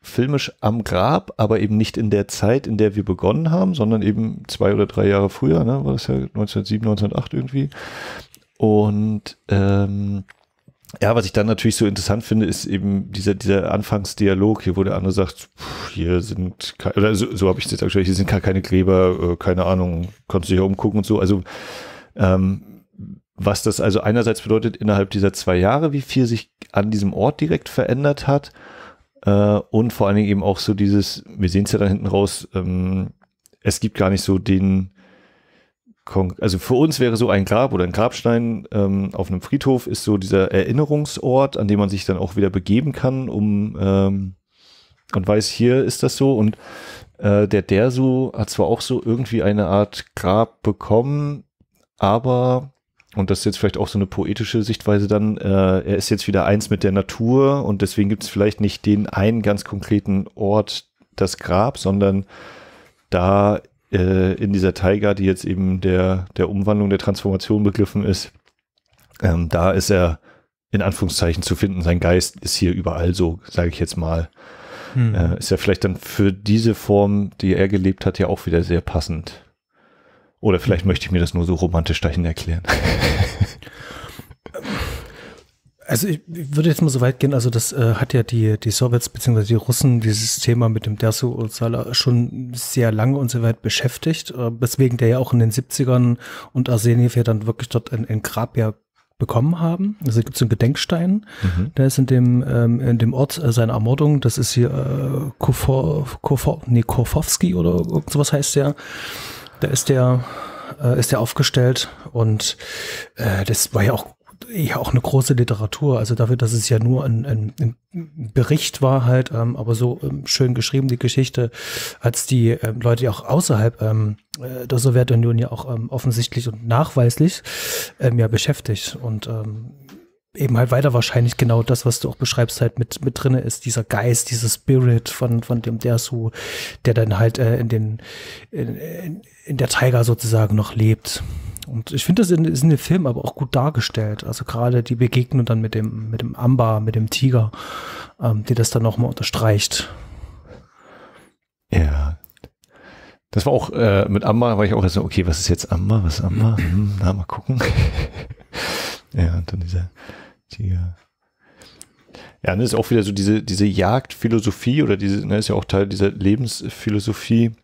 filmisch am Grab, aber eben nicht in der Zeit, in der wir begonnen haben, sondern eben 2 oder 3 Jahre früher, ne, war das ja 1907, 1908 irgendwie. Und ja, was ich dann natürlich so interessant finde, ist eben dieser Anfangsdialog hier, wo der andere sagt, pff, hier sind, oder so habe ich es jetzt aktuell, hier sind gar keine Gräber, keine Ahnung, kannst du dich ja umgucken und so. Also, was das also einerseits bedeutet, innerhalb dieser 2 Jahre, wie viel sich an diesem Ort direkt verändert hat, und vor allen Dingen eben auch so dieses, wir sehen es ja dann hinten raus, es gibt gar nicht so den, also für uns wäre so ein Grab oder ein Grabstein auf einem Friedhof ist so dieser Erinnerungsort, an dem man sich dann auch wieder begeben kann, um und weiß, hier ist das so. Und der Dersu hat zwar auch so irgendwie eine Art Grab bekommen, aber, und das ist jetzt vielleicht auch so eine poetische Sichtweise dann, er ist jetzt wieder eins mit der Natur und deswegen gibt es vielleicht nicht den einen ganz konkreten Ort, das Grab, sondern da in dieser Taiga, die jetzt eben der Umwandlung, der Transformation begriffen ist, da ist er in Anführungszeichen zu finden. Sein Geist ist hier überall, so sage ich jetzt mal. Hm. Ist ja vielleicht dann für diese Form, die er gelebt hat, ja auch wieder sehr passend. Oder vielleicht möchte ich mir das nur so romantisch dahin erklären. Also ich würde jetzt mal so weit gehen, also das hat ja die Sowjets bzw. die Russen dieses Thema mit dem Dersu Uzala schon sehr lange und sehr weit beschäftigt, weswegen der ja auch in den 70ern und Arseniev ja dann wirklich dort ein Grab ja bekommen haben. Also gibt es einen Gedenkstein, der ist in dem Ort seiner Ermordung, das ist hier Kurfowski oder sowas heißt der, da ist der aufgestellt und das war ja auch eine große Literatur, also dafür, dass es ja nur ein Bericht war halt, aber so schön geschrieben, die Geschichte, als die Leute ja auch außerhalb der Sowjetunion ja auch offensichtlich und nachweislich ja beschäftigt und eben halt weiter wahrscheinlich genau das, was du auch beschreibst, halt mit drin ist, dieser Geist, dieses Spirit von dem Dersu, der dann halt in der Taiga sozusagen noch lebt. Und ich finde, das ist in dem Film aber auch gut dargestellt. Also gerade die Begegnung dann mit dem Amba, mit dem Tiger, die das dann nochmal unterstreicht. Ja. Das war auch, mit Amba war ich auch erst so, okay, was ist jetzt Amba? Was ist Amba? Na, mal gucken. Ja, und dann dieser Tiger. Ja, das ist auch wieder so diese Jagdphilosophie oder diese, ne, ist ja auch Teil dieser Lebensphilosophie.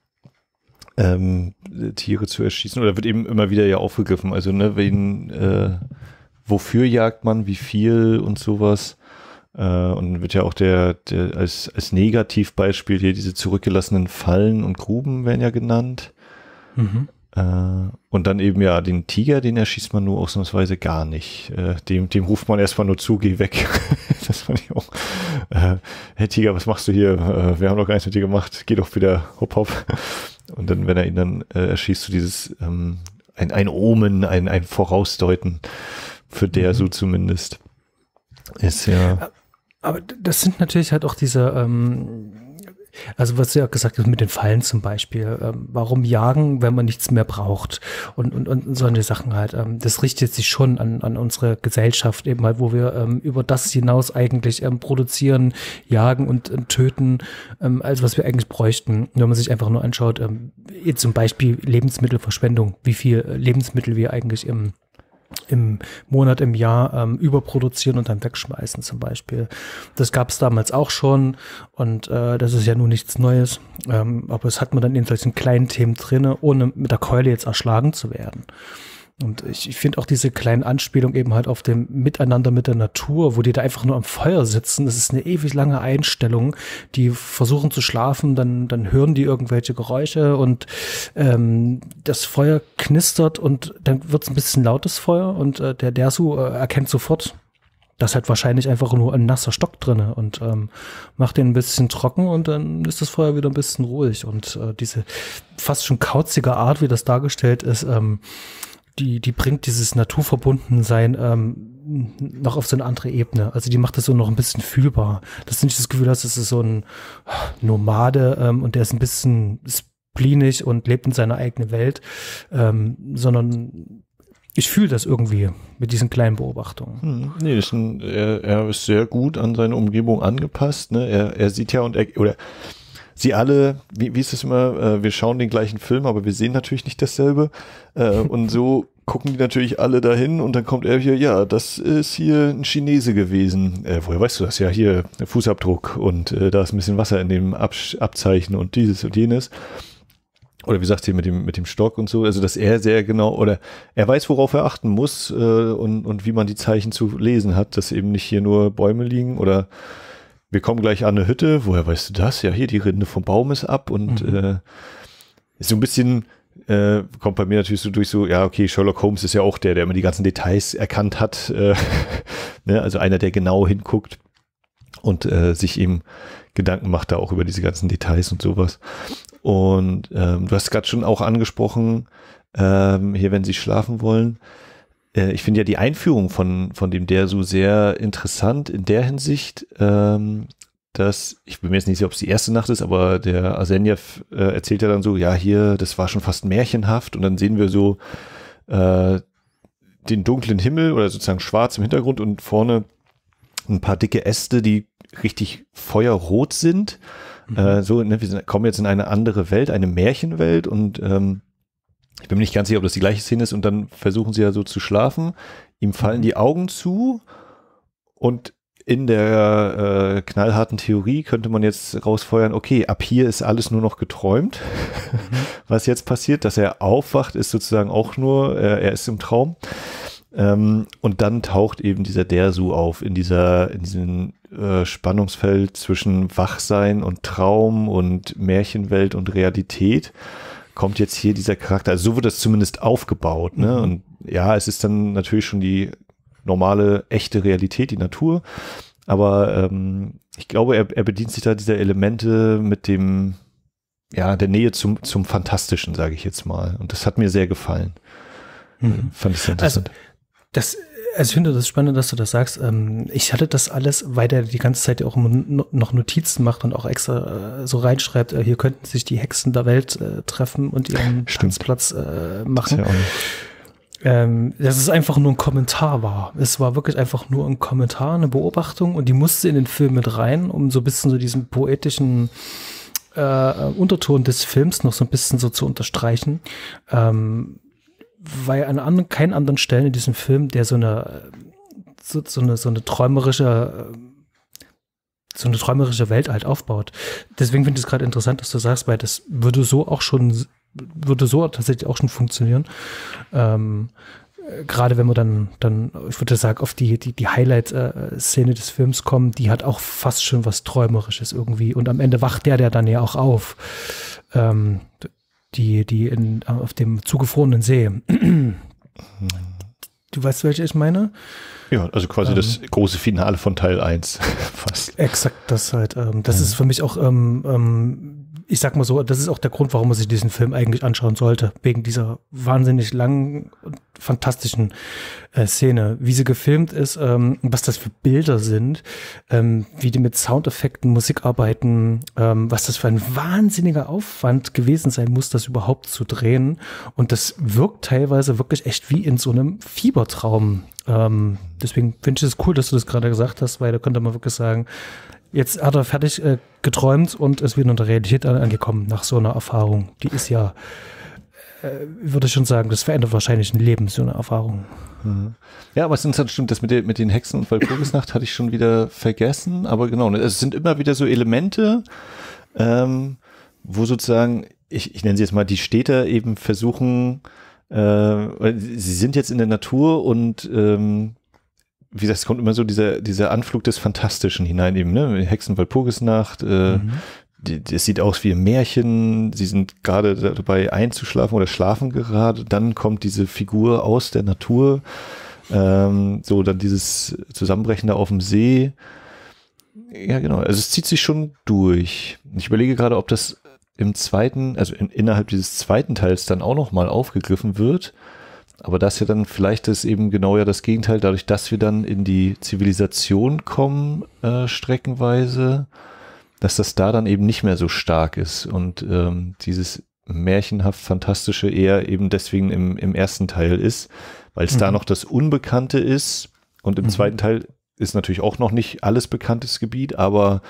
Tiere zu erschießen oder wird eben immer wieder ja aufgegriffen, also ne, wen, wofür jagt man, wie viel und sowas, und wird ja auch der als Negativbeispiel hier diese zurückgelassenen Fallen und Gruben werden ja genannt, und dann eben ja den Tiger, den erschießt man nur ausnahmsweise gar nicht, dem ruft man erstmal nur zu, geh weg. Das fand ich auch, hey Tiger, was machst du hier, wir haben doch gar nichts mit dir gemacht, geh doch wieder, hopp hopp. Und dann, wenn er ihn dann erschießt, so dieses, ein Omen, ein Vorausdeuten für Dersu zumindest. Ist ja. Aber das sind natürlich halt auch diese, also was du ja gesagt hast mit den Fallen zum Beispiel, warum jagen, wenn man nichts mehr braucht und solche Sachen halt, das richtet sich schon an unsere Gesellschaft eben halt, wo wir über das hinaus eigentlich produzieren, jagen und töten, als was wir eigentlich bräuchten. Wenn man sich einfach nur anschaut, zum Beispiel Lebensmittelverschwendung, wie viel Lebensmittel wir eigentlich im Monat, im Jahr überproduzieren und dann wegschmeißen zum Beispiel. Das gab es damals auch schon und das ist ja nun nichts Neues, aber das hat man dann in solchen kleinen Themen drin, ohne mit der Keule jetzt erschlagen zu werden. Und ich finde auch diese kleinen Anspielungen eben halt auf dem Miteinander mit der Natur, wo die da einfach nur am Feuer sitzen, das ist eine ewig lange Einstellung, die versuchen zu schlafen, dann hören die irgendwelche Geräusche und das Feuer knistert und dann wird es ein bisschen lautes Feuer und der Dersu erkennt sofort, dass halt wahrscheinlich einfach nur ein nasser Stock drin und macht den ein bisschen trocken und dann ist das Feuer wieder ein bisschen ruhig und diese fast schon kauzige Art, wie das dargestellt ist, die bringt dieses Naturverbundensein noch auf so eine andere Ebene. Also die macht das so noch ein bisschen fühlbar. Dass du nicht das Gefühl hast, es ist so ein Nomade und der ist ein bisschen splinig und lebt in seiner eigenen Welt, sondern ich fühle das irgendwie mit diesen kleinen Beobachtungen. Nee, ist er ist sehr gut an seine Umgebung angepasst. Ne? Er sieht ja und oder sie alle, wie ist es immer, wir schauen den gleichen Film, aber wir sehen natürlich nicht dasselbe. Und so gucken die natürlich alle dahin und dann kommt er hier, ja, das ist hier ein Chinese gewesen. Woher weißt du das? Ja, hier Fußabdruck und da ist ein bisschen Wasser in dem Abzeichen und dieses und jenes. Oder wie sagt ihr mit dem Stock und so, also dass er sehr genau, oder er weiß, worauf er achten muss und wie man die Zeichen zu lesen hat, dass eben nicht hier nur Bäume liegen oder wir kommen gleich an eine Hütte, woher weißt du das? Ja, hier die Rinde vom Baum ist ab und ist so ein bisschen, kommt bei mir natürlich so durch so, ja okay, Sherlock Holmes ist ja auch der immer die ganzen Details erkannt hat, ne? Also einer, der genau hinguckt und sich eben Gedanken macht da auch über diese ganzen Details und sowas. Und du hast gerade schon auch angesprochen, hier, wenn sie schlafen wollen. Ich finde ja die Einführung von dem Dersu sehr interessant in der Hinsicht, dass, ich bin mir jetzt nicht sicher, ob es die erste Nacht ist, aber der Arseniev erzählt ja dann so, ja hier, das war schon fast märchenhaft. Und dann sehen wir so den dunklen Himmel oder sozusagen schwarz im Hintergrund und vorne ein paar dicke Äste, die richtig feuerrot sind. So, ne, wir kommen jetzt in eine andere Welt, eine Märchenwelt und ich bin mir nicht ganz sicher, ob das die gleiche Szene ist und dann versuchen sie ja so zu schlafen, ihm fallen die Augen zu und in der knallharten Theorie könnte man jetzt rausfeuern, okay, ab hier ist alles nur noch geträumt, was jetzt passiert, dass er aufwacht, ist sozusagen auch nur, er ist im Traum. Und dann taucht eben dieser Dersu auf in diesem Spannungsfeld zwischen Wachsein und Traum und Märchenwelt und Realität. Kommt jetzt hier dieser Charakter, also so wird das zumindest aufgebaut, ne? Und ja, es ist dann natürlich schon die normale, echte Realität, die Natur. Aber ich glaube, er bedient sich da dieser Elemente mit dem, ja, der Nähe zum Fantastischen, sage ich jetzt mal. Und das hat mir sehr gefallen. Fand ich sehr interessant. Also ich finde das spannend, dass du das sagst. Ich hatte das alles, weil der die ganze Zeit auch noch Notizen macht und auch extra so reinschreibt, hier könnten sich die Hexen der Welt treffen und ihren Tanzplatz machen. Das ist ja dass es einfach nur ein Kommentar war. Es war wirklich einfach nur ein Kommentar, eine Beobachtung und die musste in den Film mit rein, um so ein bisschen so diesen poetischen Unterton des Films noch so ein bisschen so zu unterstreichen. Weil an keinen anderen Stellen in diesem Film, der so eine träumerische Welt halt aufbaut. Deswegen finde ich es gerade interessant, dass du sagst, weil das würde so tatsächlich auch schon funktionieren. Gerade wenn wir dann, ich würde sagen, auf die Highlight-Szene des Films kommen, die hat auch fast schon was Träumerisches irgendwie. Und am Ende wacht der dann ja auch auf. Die auf dem zugefrorenen See. Du weißt, welche ich meine? Ja, also quasi das große Finale von Teil 1. Fast. Exakt, das halt. Das ist für mich auch, ich sag mal so, das ist auch der Grund, warum man sich diesen Film eigentlich anschauen sollte. Wegen dieser wahnsinnig langen und fantastischen Szene. Wie sie gefilmt ist, was das für Bilder sind, wie die mit Soundeffekten, Musik arbeiten, was das für ein wahnsinniger Aufwand gewesen sein muss, das überhaupt zu drehen. Und das wirkt teilweise wirklich echt wie in so einem Fiebertraum. Deswegen finde ich es cool, dass du das gerade gesagt hast, weil da könnte man wirklich sagen, jetzt hat er fertig geträumt und ist wieder in der Realität angekommen nach so einer Erfahrung. Die ist ja, würde ich schon sagen, das verändert wahrscheinlich ein Leben, so eine Erfahrung. Ja, aber es ist halt stimmt, das mit den Hexen und Walpurgisnacht hatte ich schon wieder vergessen. Aber genau, es sind immer wieder so Elemente, wo sozusagen, ich nenne sie jetzt mal, die Städter eben versuchen, sie sind jetzt in der Natur und wie gesagt, es kommt immer so dieser Anflug des Fantastischen hinein eben, ne? Hexenwalpurgisnacht, das sieht aus wie ein Märchen, sie sind gerade dabei einzuschlafen oder schlafen gerade, dann kommt diese Figur aus der Natur, so dann dieses Zusammenbrechen da auf dem See. Ja genau, also es zieht sich schon durch. Ich überlege gerade, ob das im zweiten, also innerhalb dieses zweiten Teils dann auch nochmal aufgegriffen wird. Aber das ja dann, vielleicht ist eben genau ja das Gegenteil, dadurch, dass wir dann in die Zivilisation kommen, streckenweise, dass das da dann eben nicht mehr so stark ist und dieses märchenhaft Fantastische eher eben deswegen im ersten Teil ist, weil es da noch das Unbekannte ist und im zweiten Teil ist natürlich auch noch nicht alles bekanntes Gebiet, aber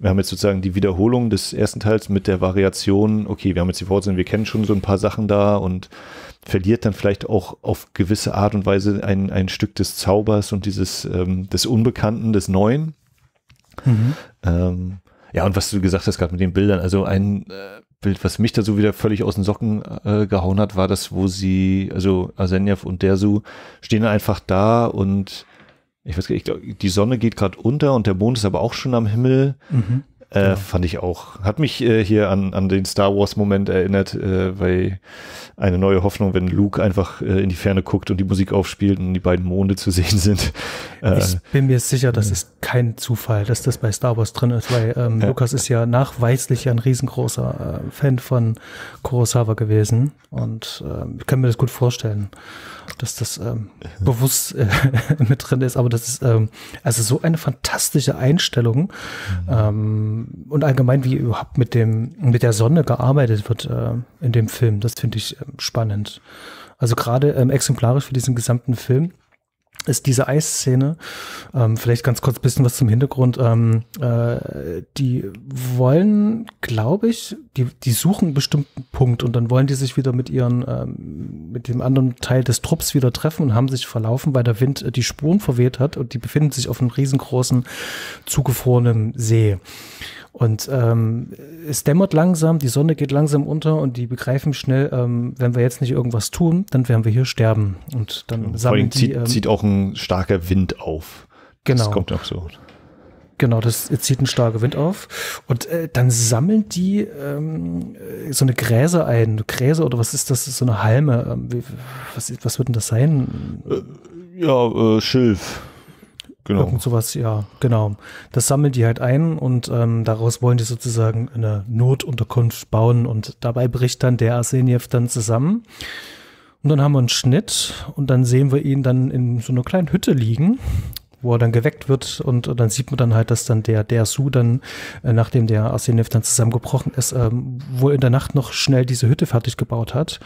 wir haben jetzt sozusagen die Wiederholung des ersten Teils mit der Variation, okay, wir haben jetzt die Fortsetzung, wir kennen schon so ein paar Sachen da und verliert dann vielleicht auch auf gewisse Art und Weise ein Stück des Zaubers und dieses des Unbekannten, des Neuen. Ja, und was du gesagt hast gerade mit den Bildern, also ein Bild, was mich da so wieder völlig aus den Socken gehauen hat, war das, wo sie, also Arseniev und Dersu stehen einfach da und ich weiß gar nicht, ich glaube, die Sonne geht gerade unter und der Mond ist aber auch schon am Himmel. Genau. Fand ich auch. Hat mich hier an den Star Wars-Moment erinnert, weil eine neue Hoffnung, wenn Luke einfach in die Ferne guckt und die Musik aufspielt und die beiden Monde zu sehen sind. Ich bin mir sicher, das ist kein Zufall, dass das bei Star Wars drin ist, weil Lukas ist ja nachweislich ein riesengroßer Fan von Kurosawa gewesen und ich kann mir das gut vorstellen, dass das bewusst mit drin ist, aber das ist also so eine fantastische Einstellung und allgemein, wie überhaupt mit der Sonne gearbeitet wird in dem Film, das finde ich spannend. Also gerade exemplarisch für diesen gesamten Film ist diese Eisszene, vielleicht ganz kurz ein bisschen was zum Hintergrund, die wollen, glaube ich, die suchen einen bestimmten Punkt und dann wollen die sich wieder mit ihren, mit dem anderen Teil des Trupps wieder treffen und haben sich verlaufen, weil der Wind die Spuren verweht hat und die befinden sich auf einem riesengroßen, zugefrorenen See. Und es dämmert langsam, die Sonne geht langsam unter und die begreifen schnell, wenn wir jetzt nicht irgendwas tun, dann werden wir hier sterben. Und dann sammeln die, zieht auch ein starker Wind auf. Genau. Das kommt auch so. Genau, das zieht ein starker Wind auf. Und dann sammeln die so eine Gräser ein. Gräser oder was ist das? So eine Halme. Was wird denn das sein? Schilf. Genau. Irgend sowas, ja, genau. Das sammeln die halt ein und daraus wollen die sozusagen eine Notunterkunft bauen und dabei bricht dann der Arseniev dann zusammen. Und dann haben wir einen Schnitt und dann sehen wir ihn dann in so einer kleinen Hütte liegen, wo er dann geweckt wird und dann sieht man dann halt, dass dann der Dersu dann, nachdem der Arseniev dann zusammengebrochen ist, wohl in der Nacht noch schnell diese Hütte fertig gebaut hat.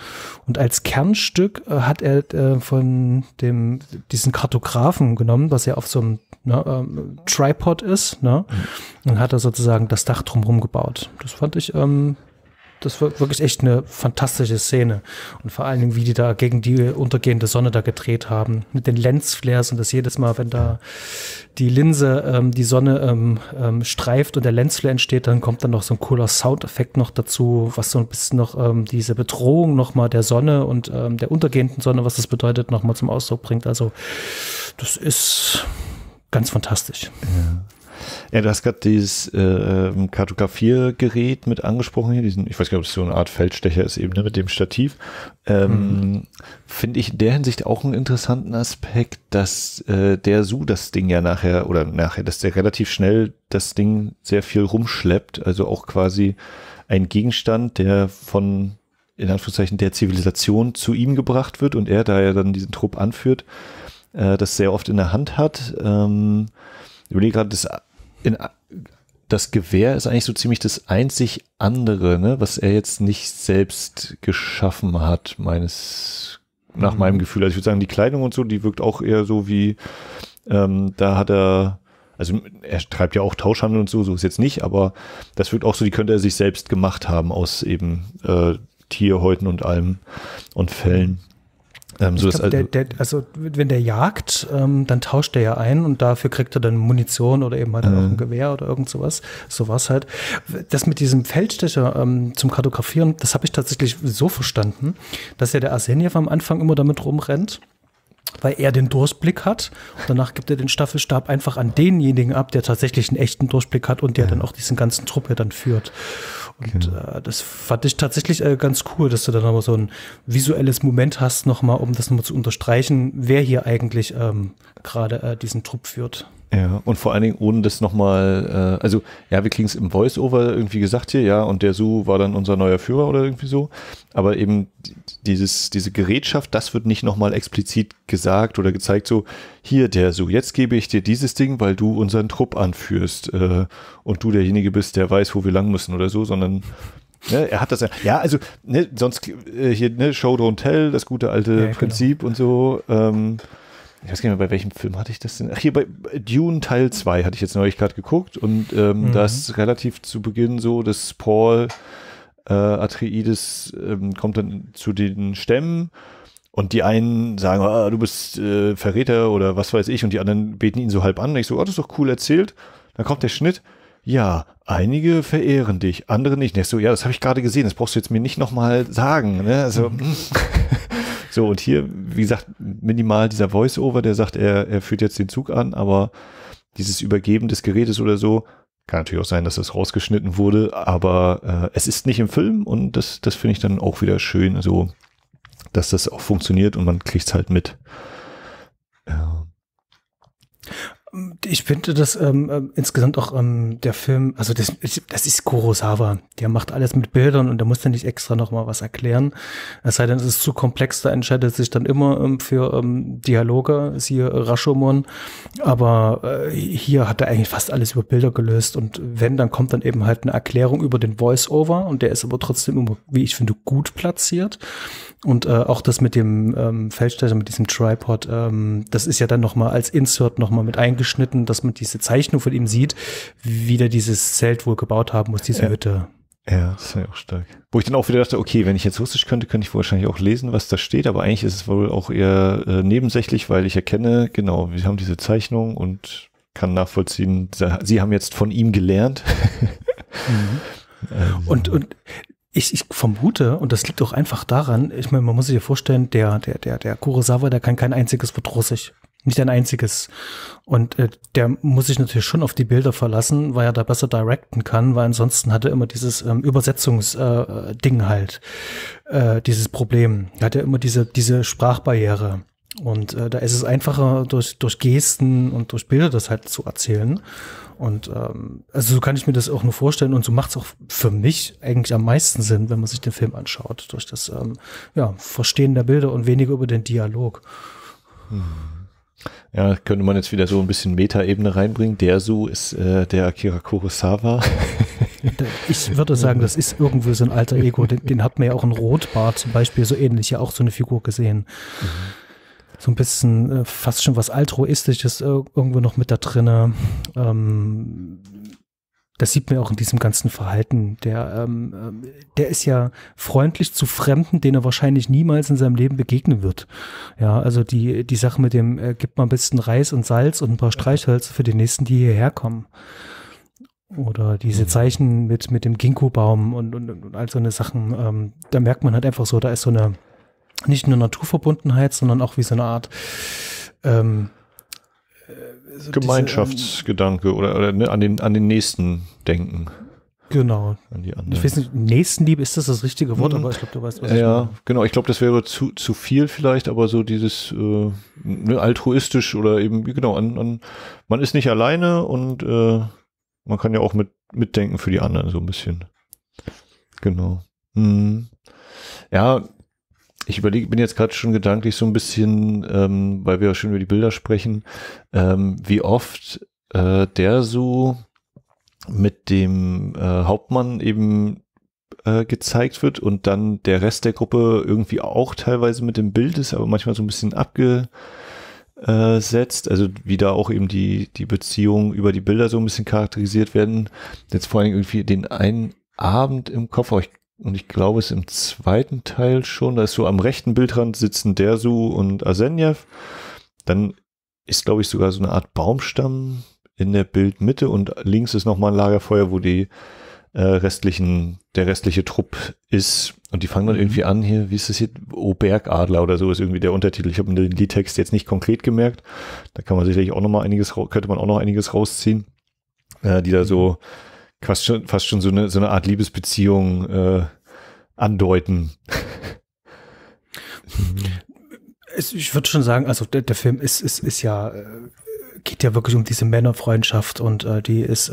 Und als Kernstück hat er von diesen Kartografen genommen, was ja auf so einem Tripod ist, ne? Und hat er sozusagen das Dach drumherum gebaut. Das fand ich, das war wirklich echt eine fantastische Szene. Und vor allen Dingen, wie die da gegen die untergehende Sonne da gedreht haben. Mit den Lensflares und das jedes Mal, wenn da die Linse die Sonne streift und der Lensflare entsteht, dann kommt dann noch so ein cooler Soundeffekt noch dazu, was so ein bisschen noch diese Bedrohung nochmal der Sonne und der untergehenden Sonne, was das bedeutet, nochmal zum Ausdruck bringt. Also das ist ganz fantastisch. Ja. Ja, du hast gerade dieses Kartografiergerät mit angesprochen hier, ich weiß gar nicht, ob es so eine Art Feldstecher ist eben, ne, mit dem Stativ. Finde ich in der Hinsicht auch einen interessanten Aspekt, dass Dersu das Ding ja nachher, dass der relativ schnell das Ding sehr viel rumschleppt, also auch quasi ein Gegenstand, der von, in Anführungszeichen, der Zivilisation zu ihm gebracht wird und er, da er dann diesen Trupp anführt, das sehr oft in der Hand hat. Ich überlege gerade, das Gewehr ist eigentlich so ziemlich das einzig andere, ne, was er jetzt nicht selbst geschaffen hat, nach meinem Gefühl. Also ich würde sagen, die Kleidung und so, die wirkt auch eher so wie, da hat er, also er treibt ja auch Tauschhandel und so ist jetzt nicht, aber das wirkt auch so, die könnte er sich selbst gemacht haben aus eben Tierhäuten und allem und Fellen. So glaub, also wenn der jagt, dann tauscht er ja ein und dafür kriegt er dann Munition oder eben halt auch ein Gewehr oder irgend sowas. So war es halt. Das mit diesem Feldstecher zum Kartografieren, das habe ich tatsächlich so verstanden, dass ja der Arseniev am Anfang immer damit rumrennt, weil er den Durchblick hat. Und danach gibt er den Staffelstab einfach an denjenigen ab, der tatsächlich einen echten Durchblick hat und der dann auch diesen ganzen Trupp ja dann führt. Und das fand ich tatsächlich ganz cool, dass du dann nochmal so ein visuelles Moment hast, nochmal, um das nochmal zu unterstreichen, wer hier eigentlich gerade diesen Trupp führt. Ja, und vor allen Dingen ohne das nochmal, also ja, wir kriegen es im Voice-Over irgendwie gesagt hier, ja, und der Su war dann unser neuer Führer oder irgendwie so, aber eben diese Gerätschaft, das wird nicht nochmal explizit gesagt oder gezeigt, so, hier der Su, jetzt gebe ich dir dieses Ding, weil du unseren Trupp anführst und du derjenige bist, der weiß, wo wir lang müssen oder so, sondern... Ne, er hat das ja, also ne, sonst hier ne, Show Don't Tell, das gute alte Prinzip, genau. Und so. Ich weiß gar nicht mehr, bei welchem Film hatte ich das denn? Ach, hier bei Dune Teil 2 hatte ich jetzt neulich gerade geguckt und da ist relativ zu Beginn so, dass Paul Atreides kommt dann zu den Stämmen und die einen sagen, ah, du bist Verräter oder was weiß ich und die anderen beten ihn so halb an. Und ich so, oh, das ist doch cool erzählt. Dann kommt der Schnitt. Ja, einige verehren dich, andere nicht. Und so, ja, das habe ich gerade gesehen, das brauchst du jetzt mir nicht nochmal sagen. Ne? Also, so, und hier, wie gesagt, minimal dieser Voice-Over, der sagt, er führt jetzt den Zug an, aber dieses Übergeben des Gerätes oder so, kann natürlich auch sein, dass das rausgeschnitten wurde, aber es ist nicht im Film und das finde ich dann auch wieder schön, so, dass das auch funktioniert und man kriegt es halt mit. Ja. Ich finde, dass insgesamt auch der Film, also das ist Kurosawa, der macht alles mit Bildern und der muss dann nicht extra nochmal was erklären. Es sei denn, es ist zu komplex, da entscheidet sich dann immer für Dialoge, siehe Rashomon, aber hier hat er eigentlich fast alles über Bilder gelöst und wenn, dann kommt dann eben halt eine Erklärung über den Voice-Over und der ist aber trotzdem immer, wie ich finde, gut platziert. Und auch das mit dem Feldstecher, mit diesem Tripod, das ist ja dann nochmal als Insert nochmal mit eingeschnitten, dass man diese Zeichnung von ihm sieht, wie der dieses Zelt wohl gebaut haben muss, diese Hütte. Ja, das war ja auch stark. Wo ich dann auch wieder dachte, okay, wenn ich jetzt Russisch könnte ich wahrscheinlich auch lesen, was da steht, aber eigentlich ist es wohl auch eher nebensächlich, weil ich erkenne, genau, wir haben diese Zeichnung und kann nachvollziehen, sie haben jetzt von ihm gelernt. Mhm. Und ich vermute, und das liegt auch einfach daran, ich meine, man muss sich ja vorstellen, der Kurosawa, der kann kein einziges Wort Russisch. Nicht ein einziges. Und der muss sich natürlich schon auf die Bilder verlassen, weil er da besser directen kann, weil ansonsten hat er immer dieses Übersetzungsding halt, dieses Problem. Er hat ja immer diese Sprachbarriere. Und da ist es einfacher, durch Gesten und durch Bilder das halt zu erzählen. Und also so kann ich mir das auch nur vorstellen. Und so macht es auch für mich eigentlich am meisten Sinn, wenn man sich den Film anschaut. Durch das Verstehen der Bilder und weniger über den Dialog. Ja, könnte man jetzt wieder so ein bisschen Meta-Ebene reinbringen. Dersu ist der Akira Kurosawa. Ich würde sagen, das ist irgendwo so ein alter Ego. Den hat man ja auch in Rotbart zum Beispiel so ähnlich, ja auch so eine Figur gesehen. Mhm. So ein bisschen fast schon was Altruistisches irgendwo noch mit da drin. Das sieht man auch in diesem ganzen Verhalten. Der ist ja freundlich zu Fremden, denen er wahrscheinlich niemals in seinem Leben begegnen wird. Ja, also die Sache mit dem, gib mal ein bisschen Reis und Salz und ein paar Streichhölzer für die Nächsten, die hierher kommen. Oder diese Zeichen mit dem Ginkgo-Baum und all so eine Sachen. Da merkt man halt einfach so, da ist so eine nicht nur Naturverbundenheit, sondern auch wie so eine Art so Gemeinschaftsgedanke oder ne, an den Nächsten denken. Genau. An die anderen. Ich weiß nicht, Nächstenliebe ist das richtige Wort, aber ich glaube, du weißt, was ich meine. Ja, genau. Ich glaube, das wäre zu viel vielleicht, aber so dieses ne, altruistisch oder eben, genau, man ist nicht alleine und man kann ja auch mitdenken für die anderen so ein bisschen. Genau. Mhm. Ja, ich bin jetzt gerade schon gedanklich so ein bisschen, weil wir ja schon über die Bilder sprechen, wie oft Dersu mit dem Hauptmann eben gezeigt wird und dann der Rest der Gruppe irgendwie auch teilweise mit dem Bild ist, aber manchmal so ein bisschen abgesetzt, also wie da auch eben die Beziehungen über die Bilder so ein bisschen charakterisiert werden. Jetzt vor allen Dingen irgendwie den einen Abend im Kopf, und ich glaube, es ist im zweiten Teil schon, da ist so am rechten Bildrand sitzen Dersu und Arseniev. Dann ist, glaube ich, sogar so eine Art Baumstamm in der Bildmitte und links ist nochmal ein Lagerfeuer, wo der restliche Trupp ist. Und die fangen dann irgendwie an hier, wie ist das hier? Oh, Bergadler oder so ist irgendwie der Untertitel. Ich habe mir den Liedtext jetzt nicht konkret gemerkt. Da kann man sicherlich auch nochmal einiges, könnte man auch noch einiges rausziehen, die da so fast schon so eine Art Liebesbeziehung andeuten. Ich würde schon sagen, also der Film ist ja geht ja wirklich um diese Männerfreundschaft und die ist,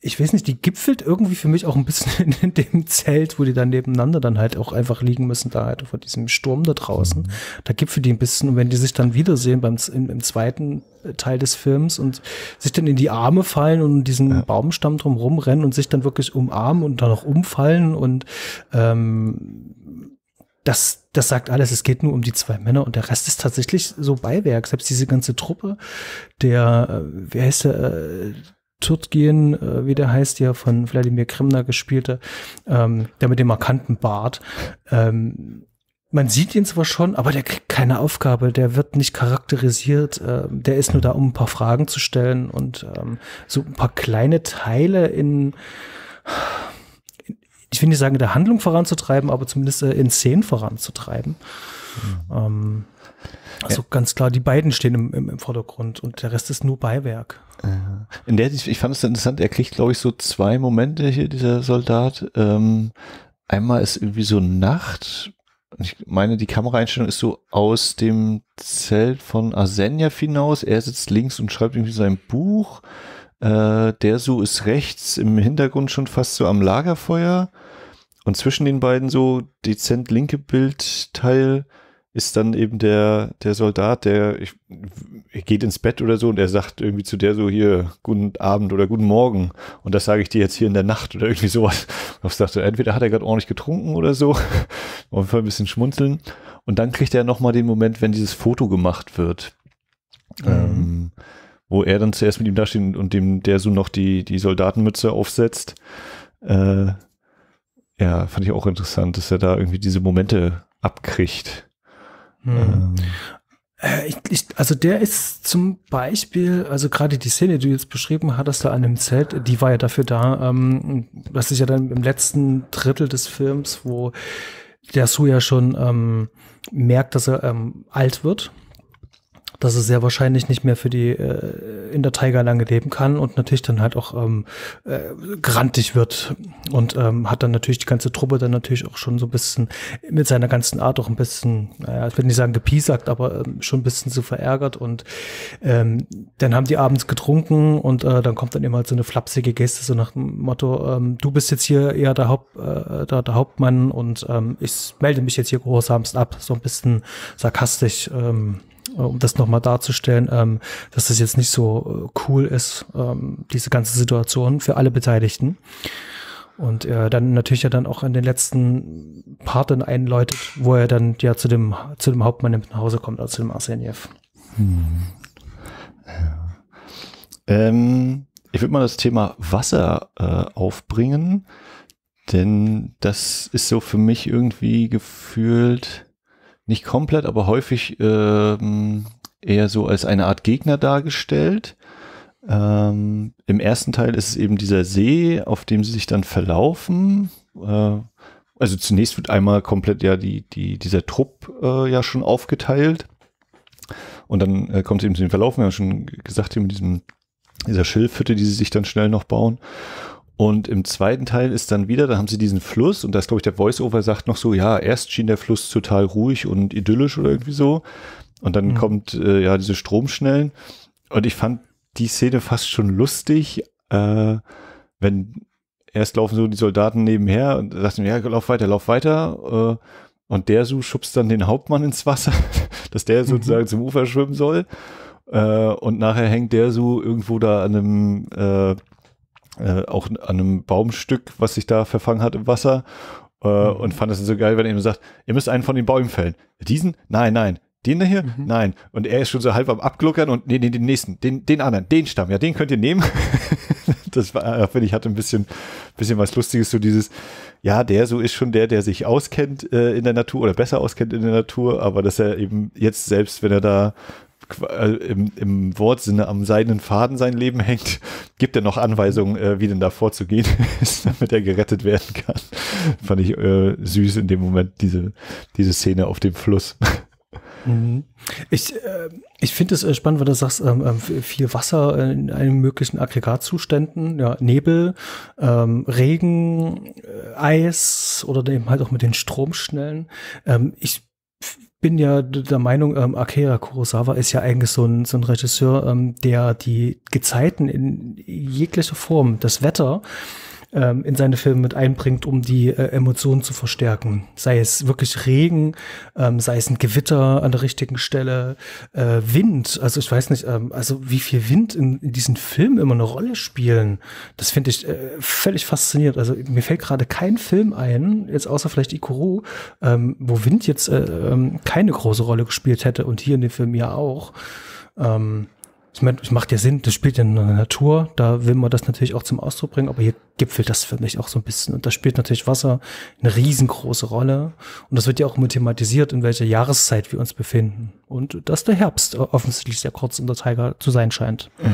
ich weiß nicht, die gipfelt irgendwie für mich auch ein bisschen in dem Zelt, wo die dann nebeneinander dann halt auch einfach liegen müssen, da halt vor diesem Sturm da draußen. Da gipfelt die ein bisschen und wenn die sich dann wiedersehen im zweiten Teil des Films und sich dann in die Arme fallen und diesen Baumstamm drum rumrennen und sich dann wirklich umarmen und dann auch umfallen und das sagt alles, es geht nur um die zwei Männer und der Rest ist tatsächlich so Beiwerk. Selbst diese ganze Truppe, der, wie heißt der, Türtgen, wie der heißt, ja, von Wladimir Krimner gespielte, der mit dem markanten Bart. Man sieht ihn zwar schon, aber der kriegt keine Aufgabe, der wird nicht charakterisiert, der ist nur da, um ein paar Fragen zu stellen und so ein paar kleine Teile in, ich will nicht sagen, der Handlung voranzutreiben, aber zumindest in Szenen voranzutreiben. Mhm. Also ganz klar, die beiden stehen im Vordergrund und der Rest ist nur Beiwerk. In der, ich fand es interessant, er kriegt, glaube ich, so zwei Momente hier, dieser Soldat. Einmal ist irgendwie so Nacht. Ich meine, die Kameraeinstellung ist so aus dem Zelt von Arseniev hinaus. Er sitzt links und schreibt irgendwie sein Buch. Dersu ist rechts im Hintergrund schon fast so am Lagerfeuer. Und zwischen den beiden so dezent linke Bildteil ist dann eben der Soldat, der geht ins Bett oder so und er sagt irgendwie zu der so hier, guten Abend oder guten Morgen und das sage ich dir jetzt hier in der Nacht oder irgendwie sowas. Und ich dachte, entweder hat er gerade ordentlich getrunken oder so, auf jeden Fall ein bisschen schmunzeln und dann kriegt er nochmal den Moment, wenn dieses Foto gemacht wird, wo er dann zuerst mit ihm dasteht und dem der so noch die Soldatenmütze aufsetzt. Ja, fand ich auch interessant, dass er da irgendwie diese Momente abkriegt. Hm. Also der ist zum Beispiel, also gerade die Szene, die du jetzt beschrieben hattest da an dem Zelt, die war ja dafür da, dass ich ja dann im letzten Drittel des Films, wo der Su ja schon merkt, dass er alt wird, dass er sehr wahrscheinlich nicht mehr für die in der Taiga lange leben kann und natürlich dann halt auch grantig wird und hat dann natürlich die ganze Truppe dann natürlich auch schon so ein bisschen mit seiner ganzen Art auch ein bisschen, ich will nicht sagen gepiesackt, aber schon ein bisschen so verärgert und dann haben die abends getrunken und dann kommt dann immer halt so eine flapsige Geste, so nach dem Motto, du bist jetzt hier eher der Hauptmann und ich melde mich jetzt hier gehorsamst ab, so ein bisschen sarkastisch, um das nochmal darzustellen, dass das jetzt nicht so cool ist, diese ganze Situation für alle Beteiligten. Und er dann natürlich ja dann auch in den letzten Part dann einläutet, wo er dann ja zu dem Hauptmann mit nach Hause kommt, also zu dem Arseniev. Hm. Ja. Ich würde mal das Thema Wasser aufbringen, denn das ist so für mich irgendwie gefühlt nicht komplett, aber häufig eher so als eine Art Gegner dargestellt. Im ersten Teil ist es eben dieser See, auf dem sie sich dann verlaufen. Also zunächst wird einmal komplett ja dieser Trupp ja schon aufgeteilt. Und dann kommt es eben zu dem Verlaufen, wir haben schon gesagt, eben dieser Schilfhütte, die sie sich dann schnell noch bauen. Und im zweiten Teil ist dann wieder, da haben sie diesen Fluss und da ist, glaube ich, der Voice-Over sagt noch so, ja, erst schien der Fluss total ruhig und idyllisch oder irgendwie so. Und dann kommt, ja, diese Stromschnellen. Und ich fand die Szene fast schon lustig, wenn erst laufen so die Soldaten nebenher und sagten, ja, lauf weiter, und der so schubst dann den Hauptmann ins Wasser, dass der sozusagen zum Ufer schwimmen soll. Und nachher hängt der so irgendwo da an einem, auch an einem Baumstück, was sich da verfangen hat im Wasser, und fand das so geil, wenn er ihm sagt, ihr müsst einen von den Bäumen fällen. Diesen? Nein, nein. Den da hier? Nein. Und er ist schon so halb am Abgluckern und nee, den nächsten, den anderen, den Stamm, ja, den könnt ihr nehmen. Das war, finde ich, hatte ein bisschen was Lustiges, so dieses, ja, der so ist schon der sich auskennt in der Natur oder besser auskennt in der Natur, aber dass er eben jetzt selbst, wenn er da im Wortsinne am seidenen Faden sein Leben hängt, gibt er noch Anweisungen, wie denn da vorzugehen ist, damit er gerettet werden kann. Fand ich süß in dem Moment, diese Szene auf dem Fluss. Ich finde es spannend, weil du sagst, viel Wasser in allen möglichen Aggregatzuständen, ja, Nebel, Regen, Eis oder eben halt auch mit den Stromschnellen. Ich bin ja der Meinung, Akira Kurosawa ist ja eigentlich so ein Regisseur, der die Gezeiten in jeglicher Form, das Wetter, in seine Filme mit einbringt, um die Emotionen zu verstärken. Sei es wirklich Regen, sei es ein Gewitter an der richtigen Stelle, Wind. Also ich weiß nicht, also wie viel Wind in diesen Filmen immer eine Rolle spielen, das finde ich völlig faszinierend. Also mir fällt gerade kein Film ein, jetzt außer vielleicht Ikuru, wo Wind jetzt keine große Rolle gespielt hätte und hier in dem Film ja auch. Ich meine, das macht ja Sinn, das spielt ja in der Natur, da will man das natürlich auch zum Ausdruck bringen, aber hier gipfelt das für mich auch so ein bisschen. Und da spielt natürlich Wasser eine riesengroße Rolle. Und das wird ja auch immer thematisiert, in welcher Jahreszeit wir uns befinden. Und dass der Herbst offensichtlich sehr kurz unter Taiga zu sein scheint. Ja.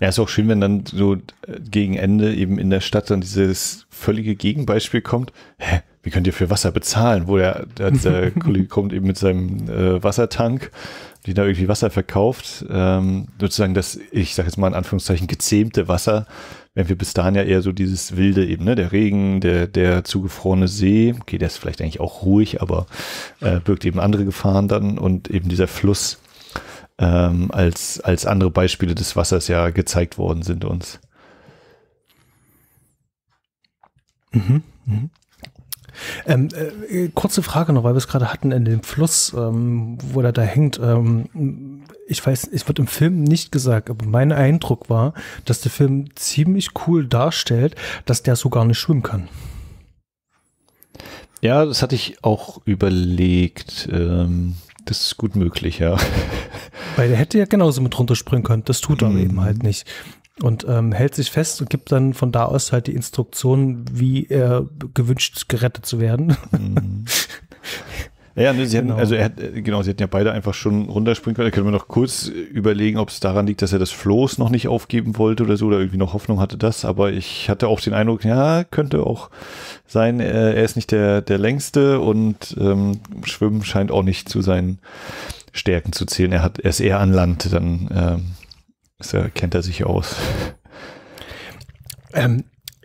Ja, ist auch schön, wenn dann so gegen Ende eben in der Stadt dann dieses völlige Gegenbeispiel kommt. Hä? Wie könnt ihr für Wasser bezahlen? Wo der Kollege kommt eben mit seinem Wassertank, die da irgendwie Wasser verkauft, sozusagen das, ich sage jetzt mal in Anführungszeichen, gezähmte Wasser, während wir bis dahin ja eher so dieses wilde eben, ne, der Regen, der zugefrorene See, okay, der ist vielleicht eigentlich auch ruhig, aber birgt eben andere Gefahren dann und eben dieser Fluss als andere Beispiele des Wassers ja gezeigt worden sind uns. Mhm, mhm. Kurze Frage noch, weil wir es gerade hatten in dem Fluss, wo er da hängt. Ich weiß, es wird im Film nicht gesagt, aber mein Eindruck war, dass der Film ziemlich cool darstellt, dass der so gar nicht schwimmen kann. Ja, das hatte ich auch überlegt. Das ist gut möglich, ja. Weil der hätte ja genauso mit runterspringen können. Das tut er aber eben halt nicht. Und hält sich fest und gibt dann von da aus halt die Instruktion, wie er gewünscht, gerettet zu werden. Ja, ne, sie hatten, genau. Also sie hätten ja beide einfach schon runterspringen können. Da können wir noch kurz überlegen, ob es daran liegt, dass er das Floß noch nicht aufgeben wollte oder so, oder irgendwie noch Hoffnung hatte das. Aber ich hatte auch den Eindruck, ja, könnte auch sein, er ist nicht der Längste und Schwimmen scheint auch nicht zu seinen Stärken zu zählen. Er ist eher an Land, dann kennt er sich aus.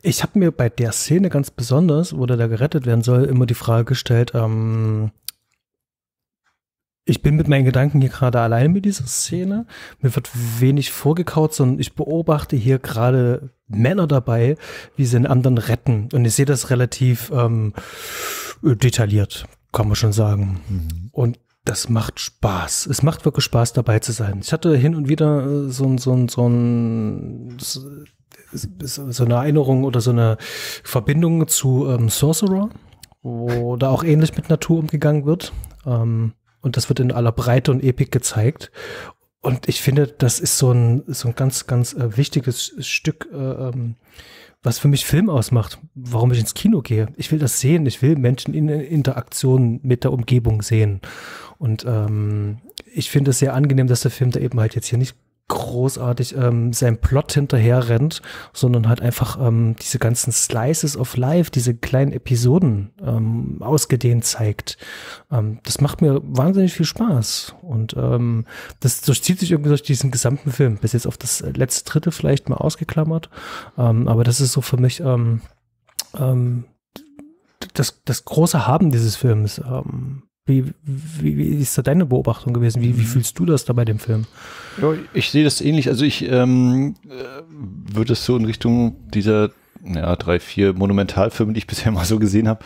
Ich habe mir bei der Szene ganz besonders, wo der da gerettet werden soll, immer die Frage gestellt, ich bin mit meinen Gedanken hier gerade alleine mit dieser Szene. Mir wird wenig vorgekaut, sondern ich beobachte hier gerade Männer dabei, wie sie einen anderen retten. Und ich sehe das relativ detailliert, kann man schon sagen. Mhm. Und das macht Spaß. Es macht wirklich Spaß, dabei zu sein. Ich hatte hin und wieder so eine Erinnerung oder so eine Verbindung zu Sorcerer, wo da auch ähnlich mit Natur umgegangen wird. Und das wird in aller Breite und Epik gezeigt. Und ich finde, das ist so ein ganz, ganz wichtiges Stück, was für mich Film ausmacht, warum ich ins Kino gehe. Ich will das sehen, ich will Menschen in Interaktion mit der Umgebung sehen. Und ich finde es sehr angenehm, dass der Film da eben halt jetzt hier nicht großartig seinen Plot hinterher rennt, sondern halt einfach diese ganzen Slices of Life, diese kleinen Episoden ausgedehnt zeigt. Das macht mir wahnsinnig viel Spaß und das durchzieht sich irgendwie durch diesen gesamten Film, bis jetzt auf das letzte Drittel vielleicht mal ausgeklammert, aber das ist so für mich das große Haben dieses Films. Wie ist da deine Beobachtung gewesen? Wie fühlst du das da bei dem Film? Ja, ich sehe das ähnlich. Also ich würde es so in Richtung dieser 3, 4 Monumentalfilme, die ich bisher mal so gesehen habe,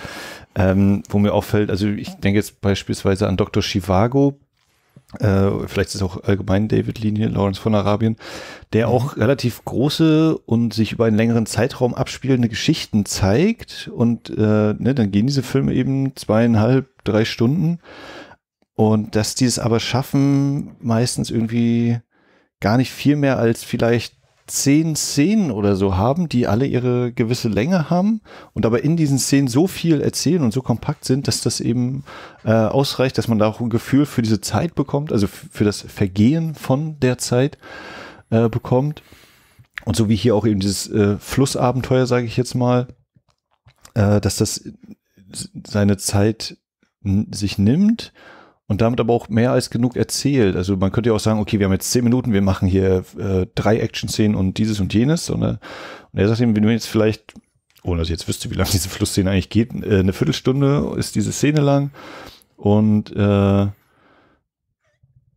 wo mir auffällt, also ich denke jetzt beispielsweise an Dr. Chivago, vielleicht ist es auch allgemein David Lean, Lawrence von Arabien, der auch relativ große und sich über einen längeren Zeitraum abspielende Geschichten zeigt und ne, dann gehen diese Filme eben 2,5, 3 Stunden und dass die es aber schaffen, meistens irgendwie gar nicht viel mehr als vielleicht 10 Szenen oder so haben, die alle ihre gewisse Länge haben und aber in diesen Szenen so viel erzählen und so kompakt sind, dass das eben ausreicht, dass man da auch ein Gefühl für diese Zeit bekommt, also für das Vergehen von der Zeit bekommt. Und so wie hier auch eben dieses Flussabenteuer, sage ich jetzt mal, dass das seine Zeit sich nimmt und damit aber auch mehr als genug erzählt. Also man könnte ja auch sagen, okay, wir haben jetzt 10 Minuten, wir machen hier 3 Action-Szenen und dieses und jenes. Und er sagt eben, wenn du jetzt vielleicht, ohne dass ich jetzt wüsste, wie lange diese Flussszene eigentlich geht, eine Viertelstunde ist diese Szene lang und da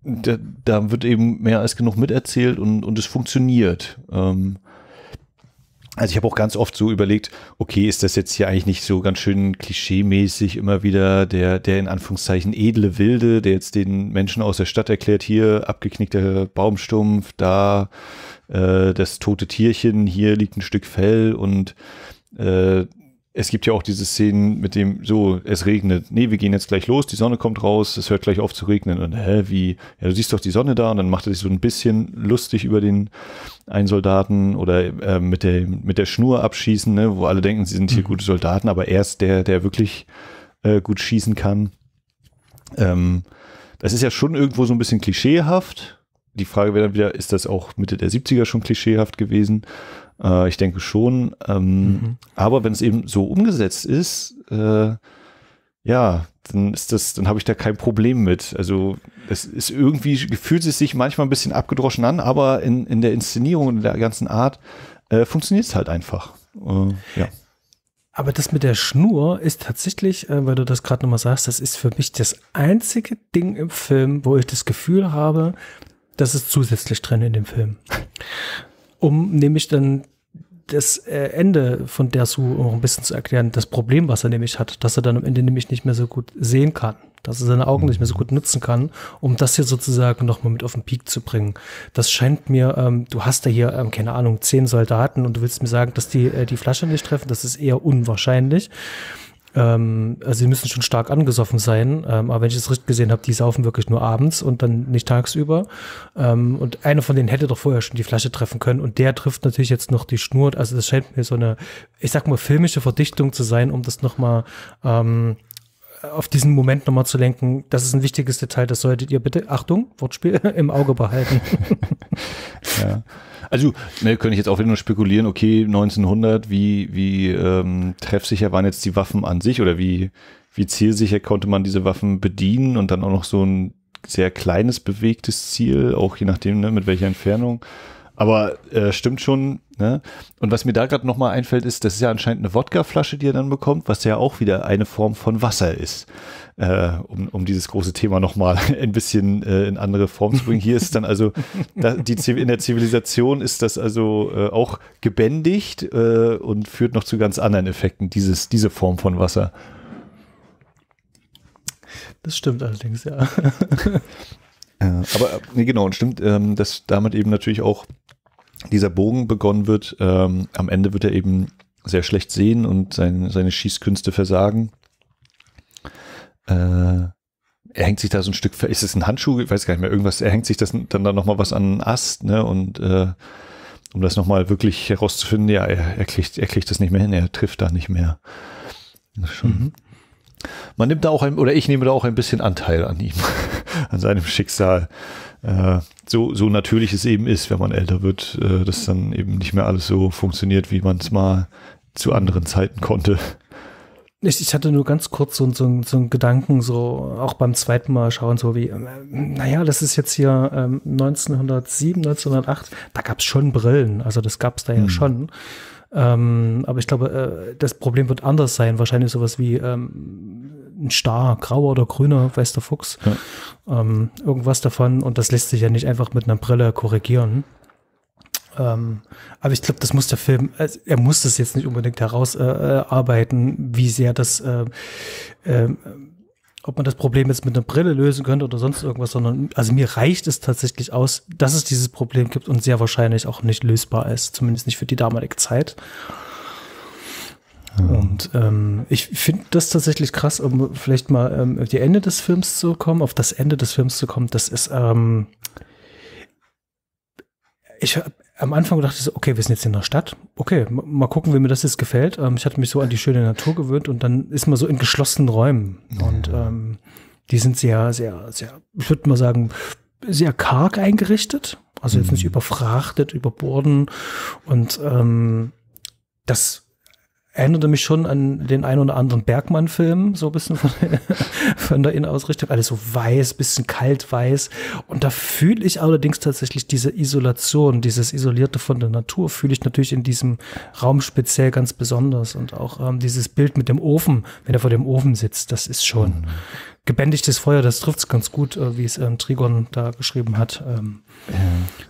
wird eben mehr als genug miterzählt und es funktioniert. Also ich habe auch ganz oft so überlegt, okay, ist das jetzt hier eigentlich nicht so ganz schön klischeemäßig immer wieder der in Anführungszeichen edle Wilde, der jetzt den Menschen aus der Stadt erklärt, hier abgeknickter Baumstumpf, da das tote Tierchen, hier liegt ein Stück Fell und es gibt ja auch diese Szenen mit dem, so, es regnet. Nee, wir gehen jetzt gleich los, die Sonne kommt raus, es hört gleich auf zu regnen. Und hä, wie? Ja, du siehst doch die Sonne da. Und dann macht er sich so ein bisschen lustig über den einen Soldaten oder mit der Schnur abschießen, ne, wo alle denken, sie sind hier gute Soldaten, aber er ist der wirklich gut schießen kann. Das ist ja schon irgendwo so ein bisschen klischeehaft. Die Frage wäre dann wieder, ist das auch Mitte der 70er schon klischeehaft gewesen? Ich denke schon. Aber wenn es eben so umgesetzt ist, ja, dann habe ich da kein Problem mit. Also es ist irgendwie, fühlt es sich manchmal ein bisschen abgedroschen an, aber in der Inszenierung und in der ganzen Art funktioniert es halt einfach. Ja. Aber das mit der Schnur ist tatsächlich, weil du das gerade nochmal sagst, das ist für mich das einzige Ding im Film, wo ich das Gefühl habe, das ist zusätzlich drin in dem Film. Um nämlich dann das Ende von Dersu auch ein bisschen zu erklären, das Problem, was er nämlich hat, dass er dann am Ende nämlich nicht mehr so gut sehen kann, dass er seine Augen nicht mehr so gut nutzen kann, um das hier sozusagen nochmal mit auf den Peak zu bringen. Das scheint mir, du hast da hier, keine Ahnung, 10 Soldaten und du willst mir sagen, dass die Flasche nicht treffen, das ist eher unwahrscheinlich. Also sie müssen schon stark angesoffen sein, aber wenn ich es richtig gesehen habe, die saufen wirklich nur abends und dann nicht tagsüber, und einer von denen hätte doch vorher schon die Flasche treffen können und der trifft natürlich jetzt noch die Schnur, also das scheint mir so eine, ich sag mal, filmische Verdichtung zu sein, um das nochmal auf diesen Moment nochmal zu lenken. Das ist ein wichtiges Detail, das solltet ihr bitte, Achtung, Wortspiel, im Auge behalten. Ja. Also, ne, könnte ich jetzt auch wieder nur spekulieren, okay, 1900, wie treffsicher waren jetzt die Waffen an sich oder wie zielsicher konnte man diese Waffen bedienen und dann auch noch so ein sehr kleines, bewegtes Ziel, auch je nachdem, ne, mit welcher Entfernung. Aber stimmt schon, ne? Und was mir da gerade nochmal einfällt, ist, das ist ja anscheinend eine Wodkaflasche, die er dann bekommt, was ja auch wieder eine Form von Wasser ist, um dieses große Thema nochmal ein bisschen in andere Form zu bringen. Hier ist dann also, in der Zivilisation ist das also auch gebändigt und führt noch zu ganz anderen Effekten, diese Form von Wasser. Das stimmt allerdings, ja. Aber nee, genau, und stimmt, dass damit eben natürlich auch dieser Bogen begonnen wird. Am Ende wird er eben sehr schlecht sehen und seine Schießkünste versagen. Er hängt sich da so ein Stück, ist es ein Handschuh? Ich weiß gar nicht mehr, irgendwas. Er hängt sich das dann nochmal was an einen Ast, ne? Und um das nochmal wirklich herauszufinden, ja, er kriegt das nicht mehr hin, er trifft da nicht mehr. Das ist schon. Man nimmt da auch ich nehme da auch ein bisschen Anteil an ihm, an seinem Schicksal. So natürlich es eben ist, wenn man älter wird, dass dann eben nicht mehr alles so funktioniert, wie man es mal zu anderen Zeiten konnte. Ich hatte nur ganz kurz so einen Gedanken, so auch beim zweiten Mal schauen, so wie, naja, das ist jetzt hier 1907, 1908, da gab es schon Brillen, also das gab es da ja schon. Aber ich glaube, das Problem wird anders sein. Wahrscheinlich sowas wie ein Star, grauer oder grüner, weiß der Fuchs. Ja. Irgendwas davon. Und das lässt sich ja nicht einfach mit einer Brille korrigieren. Aber ich glaube, das muss der Film, also er muss das jetzt nicht unbedingt herausarbeiten, wie sehr das ob man das Problem jetzt mit einer Brille lösen könnte oder sonst irgendwas, sondern also mir reicht es tatsächlich aus, dass es dieses Problem gibt und sehr wahrscheinlich auch nicht lösbar ist, zumindest nicht für die damalige Zeit. Und ich finde das tatsächlich krass, um vielleicht mal auf das Ende des Films zu kommen, das ist, ich habe am Anfang dachte ich so, okay, wir sind jetzt in der Stadt. Okay, mal gucken, wie mir das jetzt gefällt. Ich hatte mich so an die schöne Natur gewöhnt und dann ist man so in geschlossenen Räumen. Und die sind sehr, sehr, sehr, ich würde mal sagen, sehr karg eingerichtet. Also jetzt nicht überfrachtet, überborden. Und das erinnerte mich schon an den einen oder anderen Bergmann-Film, so ein bisschen von der Innenausrichtung. Alles so weiß, bisschen kalt weiß. Und da fühle ich allerdings tatsächlich diese Isolation, dieses Isolierte von der Natur, fühle ich natürlich in diesem Raum speziell ganz besonders. Und auch dieses Bild mit dem Ofen, wenn er vor dem Ofen sitzt, das ist schon gebändigtes Feuer, das trifft es ganz gut, wie es Trigon da geschrieben hat.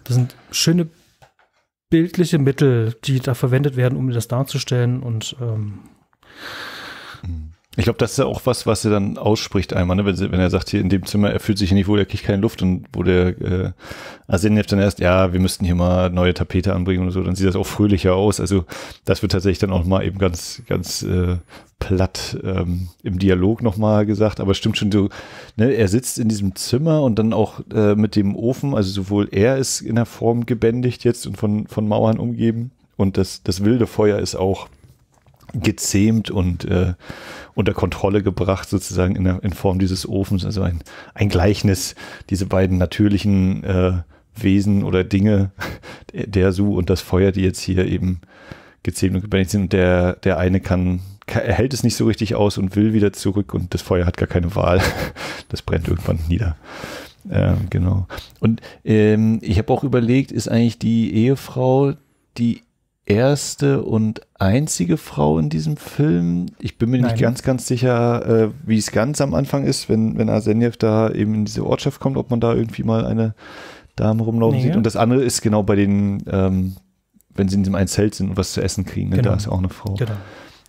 Das sind schöne bildliche Mittel, die da verwendet werden, um das darzustellen. Und ich glaube, das ist ja auch was, was er dann ausspricht einmal, ne? Wenn er sagt, hier in dem Zimmer, er fühlt sich hier nicht wohl, er kriegt keine Luft, und wo der Arseniev dann erst, ja, wir müssten hier mal neue Tapete anbringen und so, dann sieht das auch fröhlicher aus. Also das wird tatsächlich dann auch mal eben ganz, ganz platt im Dialog nochmal gesagt, aber stimmt schon so, ne? Er sitzt in diesem Zimmer und dann auch mit dem Ofen, also sowohl er ist in der Form gebändigt jetzt und von Mauern umgeben, und das wilde Feuer ist auch gezähmt und unter Kontrolle gebracht, sozusagen in Form dieses Ofens. Also ein Gleichnis, diese beiden natürlichen Wesen oder Dinge, der Su und das Feuer, die jetzt hier eben gezähmt und gebändigt sind. Und der eine er hält es nicht so richtig aus und will wieder zurück, und das Feuer hat gar keine Wahl. Das brennt irgendwann nieder. Genau. Und ich habe auch überlegt, ist eigentlich die Ehefrau die erste und einzige Frau in diesem Film? Ich bin mir nicht ganz sicher, wie es ganz am Anfang ist, wenn Arseniev da eben in diese Ortschaft kommt, ob man da irgendwie mal eine Dame rumlaufen sieht. Und das andere ist genau bei den, wenn sie in diesem einen Zelt sind und was zu essen kriegen, ne? Da ist auch eine Frau. Genau.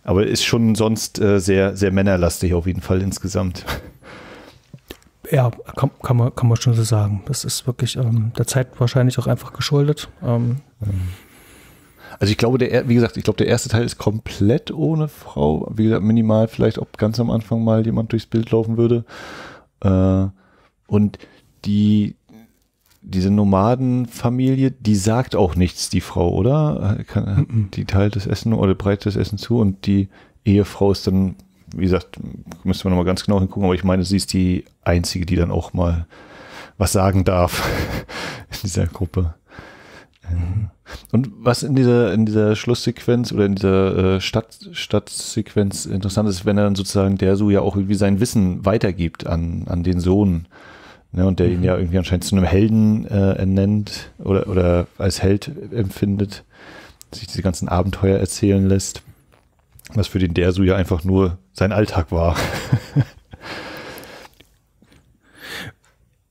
Aber ist schon sonst sehr, sehr männerlastig auf jeden Fall insgesamt. Ja, kann man schon so sagen. Das ist wirklich der Zeit wahrscheinlich auch einfach geschuldet. Also ich glaube, wie gesagt, ich glaube, der erste Teil ist komplett ohne Frau. Wie gesagt, minimal vielleicht, ob ganz am Anfang mal jemand durchs Bild laufen würde. Und diese Nomadenfamilie, die sagt auch nichts, die Frau, oder? Die teilt das Essen oder breitet das Essen zu, und die Ehefrau ist dann, wie gesagt, müssen wir nochmal ganz genau hingucken, aber ich meine, sie ist die einzige, die dann auch mal was sagen darf in dieser Gruppe. Und was in dieser Schlusssequenz oder in dieser Stadtsequenz interessant ist, wenn er dann sozusagen Dersu ja auch irgendwie sein Wissen weitergibt an den Sohn, ne, und der ihn ja irgendwie anscheinend zu einem Helden ernennt oder als Held empfindet, sich diese ganzen Abenteuer erzählen lässt, was für den Dersu ja einfach nur sein Alltag war.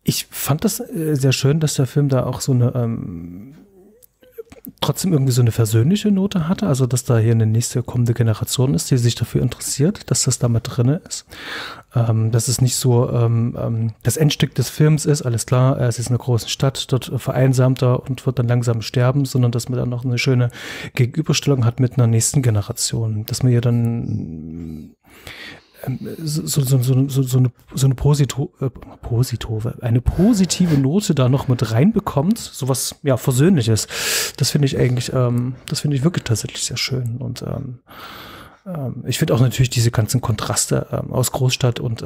Ich fand das sehr schön, dass der Film da auch so eine trotzdem irgendwie so eine versöhnliche Note hatte, also dass da hier eine nächste kommende Generation ist, die sich dafür interessiert, dass das da mit drin ist. Dass es nicht so das Endstück des Films ist, alles klar, es ist eine große Stadt, dort vereinsamt er und wird dann langsam sterben, sondern dass man dann noch eine schöne Gegenüberstellung hat mit einer nächsten Generation. Dass man hier dann eine positive Note da noch mit reinbekommt, sowas, ja, Versöhnliches. Das finde ich eigentlich, das finde ich wirklich tatsächlich sehr schön. Und ich finde auch natürlich diese ganzen Kontraste aus Großstadt und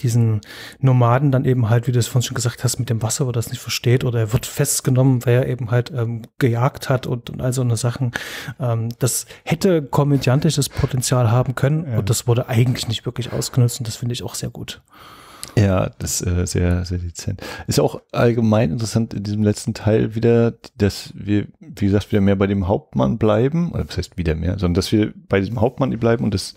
diesen Nomaden dann eben halt, wie du es vorhin schon gesagt hast, mit dem Wasser, wo das nicht versteht, oder er wird festgenommen, weil er eben halt gejagt hat und all so eine Sachen. Das hätte komödiantisches Potenzial haben können, ja, und das wurde eigentlich nicht wirklich ausgenutzt, und das finde ich auch sehr gut. Ja, das ist sehr, sehr dezent. Ist auch allgemein interessant in diesem letzten Teil wieder, dass wir, wie gesagt, wieder mehr bei dem Hauptmann bleiben, oder was heißt wieder mehr, sondern dass wir bei diesem Hauptmann bleiben und das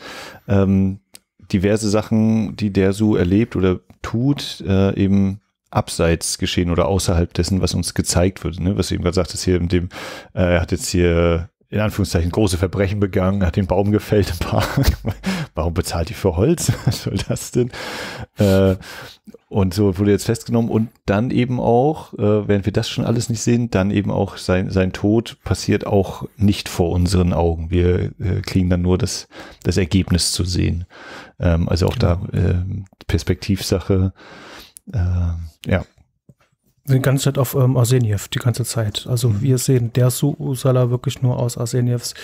diverse Sachen, die Dersu erlebt oder tut, eben abseits geschehen oder außerhalb dessen, was uns gezeigt wird, ne? Was du eben gerade sagtest, hier mit dem, er hat jetzt hier in Anführungszeichen große Verbrechen begangen, hat den Baum gefällt im Park. Warum bezahlt die für Holz? Was soll das denn? Und so wurde jetzt festgenommen, und dann eben auch, während wir das schon alles nicht sehen, dann eben auch sein Tod passiert auch nicht vor unseren Augen. Wir kriegen dann nur das Ergebnis zu sehen. Also auch da Perspektivsache. Ja. Die ganze Zeit auf Arseniev, die ganze Zeit. Also wir sehen Dersu Uzala wirklich nur aus Arsenievs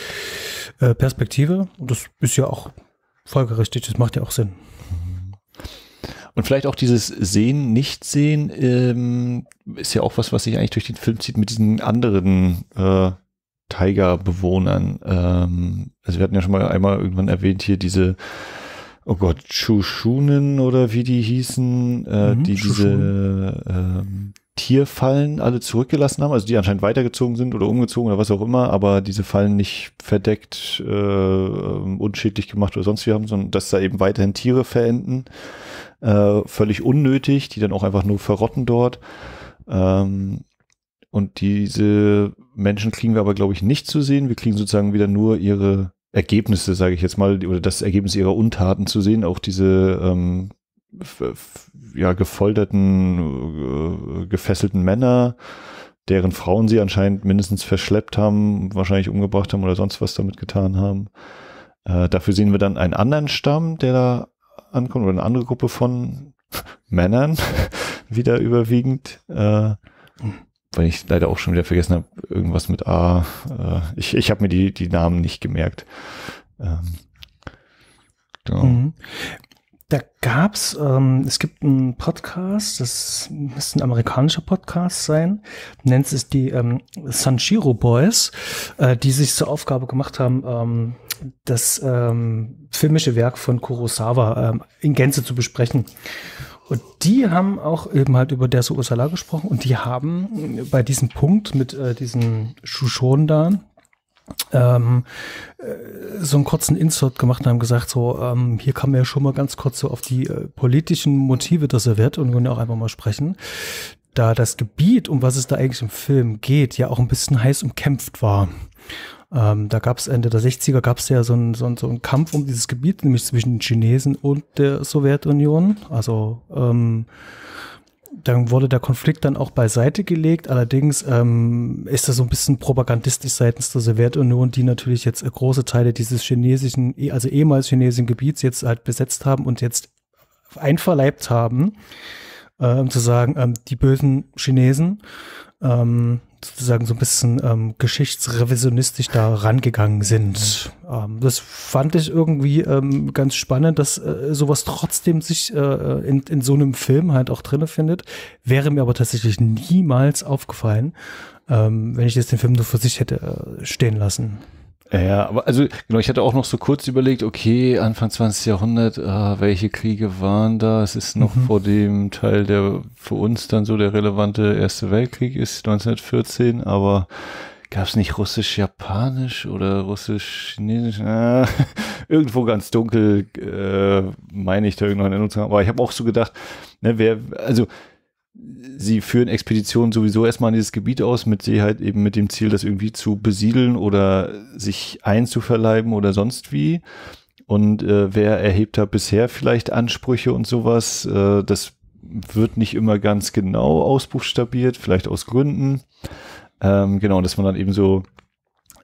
Perspektive. Und das ist ja auch folgerichtig, das macht ja auch Sinn. Und vielleicht auch dieses Sehen, Nicht-Sehen ist ja auch was, was sich eigentlich durch den Film zieht mit diesen anderen Taiga-Bewohnern. Also wir hatten ja schon mal einmal irgendwann erwähnt hier diese, oh Gott, Shushunen oder wie die hießen, die diese Tierfallen alle zurückgelassen haben, also die anscheinend weitergezogen sind oder umgezogen oder was auch immer, aber diese Fallen nicht verdeckt, unschädlich gemacht oder sonst wie haben, sondern dass da eben weiterhin Tiere verenden, völlig unnötig, die dann auch einfach nur verrotten dort. Und diese Menschen kriegen wir aber, glaube ich, nicht zu sehen. Wir kriegen sozusagen wieder nur ihre Ergebnisse, sage ich jetzt mal, oder das Ergebnis ihrer Untaten zu sehen, auch diese ja, gefolterten, gefesselten Männer, deren Frauen sie anscheinend mindestens verschleppt haben, wahrscheinlich umgebracht haben oder sonst was damit getan haben. Dafür sehen wir dann einen anderen Stamm, der da ankommt, oder eine andere Gruppe von Männern, wieder überwiegend. Weil ich leider auch schon wieder vergessen habe, irgendwas mit A. Ich habe mir die Namen nicht gemerkt. Genau. Mhm. Da gab's, es gibt einen Podcast, das müsste ein amerikanischer Podcast sein, nennt es die Sanjiro Boys, die sich zur Aufgabe gemacht haben, das filmische Werk von Kurosawa in Gänze zu besprechen. Und die haben auch eben halt über Dersu Uzala gesprochen und die haben bei diesem Punkt mit diesen Shushon da so einen kurzen Insert gemacht und haben gesagt, so hier kann man ja schon mal ganz kurz so auf die politischen Motive der Sowjetunion auch einfach mal sprechen, da das Gebiet, um was es da eigentlich im Film geht, ja auch ein bisschen heiß umkämpft war. Da gab es Ende der 60er, gab es ja so einen Kampf um dieses Gebiet, nämlich zwischen den Chinesen und der Sowjetunion. Also dann wurde der Konflikt dann auch beiseite gelegt. Allerdings ist das so ein bisschen propagandistisch seitens der Sowjetunion, die natürlich jetzt große Teile dieses chinesischen, also ehemals chinesischen Gebiets jetzt halt besetzt haben und jetzt einverleibt haben, zu sagen, die bösen Chinesen, sozusagen so ein bisschen geschichtsrevisionistisch da rangegangen sind. Das fand ich irgendwie ganz spannend, dass sowas trotzdem sich in so einem Film halt auch drin findet. Wäre mir aber tatsächlich niemals aufgefallen, wenn ich jetzt den Film nur für sich hätte stehen lassen. Ja, aber also genau, ich hatte auch noch so kurz überlegt, okay, Anfang 20. Jahrhundert, welche Kriege waren da? Es ist noch vor dem Teil, der für uns dann so der relevante Erste Weltkrieg ist, 1914, aber gab es nicht russisch-japanisch oder russisch-chinesisch? Irgendwo ganz dunkel, meine ich da irgendeine Erinnerung zu haben, aber ich habe auch so gedacht, ne, sie führen Expeditionen sowieso erstmal in dieses Gebiet aus, mit Sicherheit eben mit dem Ziel, das irgendwie zu besiedeln oder sich einzuverleiben oder sonst wie. Und wer erhebt da bisher vielleicht Ansprüche und sowas? Das wird nicht immer ganz genau ausbuchstabiert, vielleicht aus Gründen. Genau, dass man dann eben so,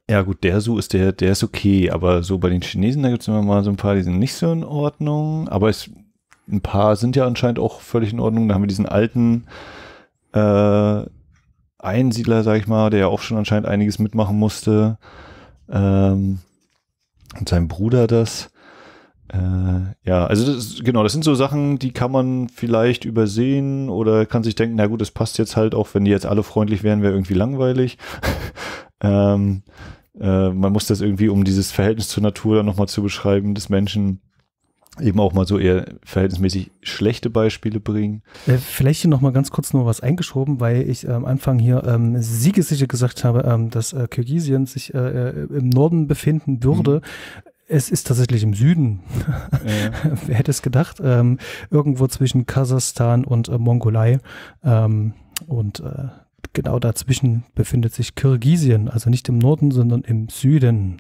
ja gut, der ist okay, aber so bei den Chinesen, da gibt es immer mal so ein paar, die sind nicht so in Ordnung, aber ein paar sind ja anscheinend auch völlig in Ordnung. Da haben wir diesen alten Einsiedler, sag ich mal, der ja auch schon anscheinend einiges mitmachen musste. Und sein Bruder das. Ja, also genau, das sind so Sachen, die kann man vielleicht übersehen oder kann sich denken, na gut, das passt jetzt halt, auch wenn die jetzt alle freundlich wären, wäre irgendwie langweilig. Man muss das irgendwie, um dieses Verhältnis zur Natur dann nochmal zu beschreiben, des Menschen, eben auch mal so eher verhältnismäßig schlechte Beispiele bringen. Vielleicht hier nochmal ganz kurz nur was eingeschoben, weil ich am Anfang hier siegessicher gesagt habe, dass Kirgisien sich im Norden befinden würde. Es ist tatsächlich im Süden. Ja. Wer hätte es gedacht? Irgendwo zwischen Kasachstan und Mongolei. Genau dazwischen befindet sich Kirgisien, also nicht im Norden, sondern im Süden.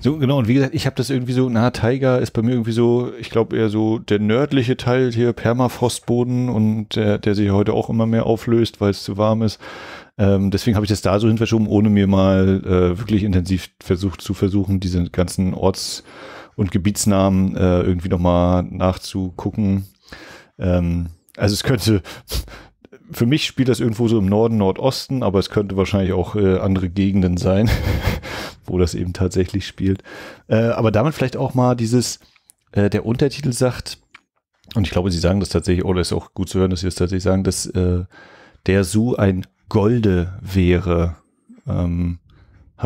So, genau, und wie gesagt, ich habe das irgendwie so, na, Taiga ist bei mir irgendwie so, ich glaube eher so der nördliche Teil hier, Permafrostboden und der sich heute auch immer mehr auflöst, weil es zu warm ist. Deswegen habe ich das da so hinverschoben, ohne mir mal wirklich intensiv versuchen, diese ganzen Orts- und Gebietsnamen irgendwie nochmal nachzugucken. Also es könnte... Für mich spielt das irgendwo so im Norden, Nordosten, aber es könnte wahrscheinlich auch andere Gegenden sein, wo das eben tatsächlich spielt. Aber damit vielleicht auch mal dieses, der Untertitel sagt, und ich glaube, sie sagen das tatsächlich, oder ist auch gut zu hören, dass sie das tatsächlich sagen, dass der Su ein Golde wäre. Habe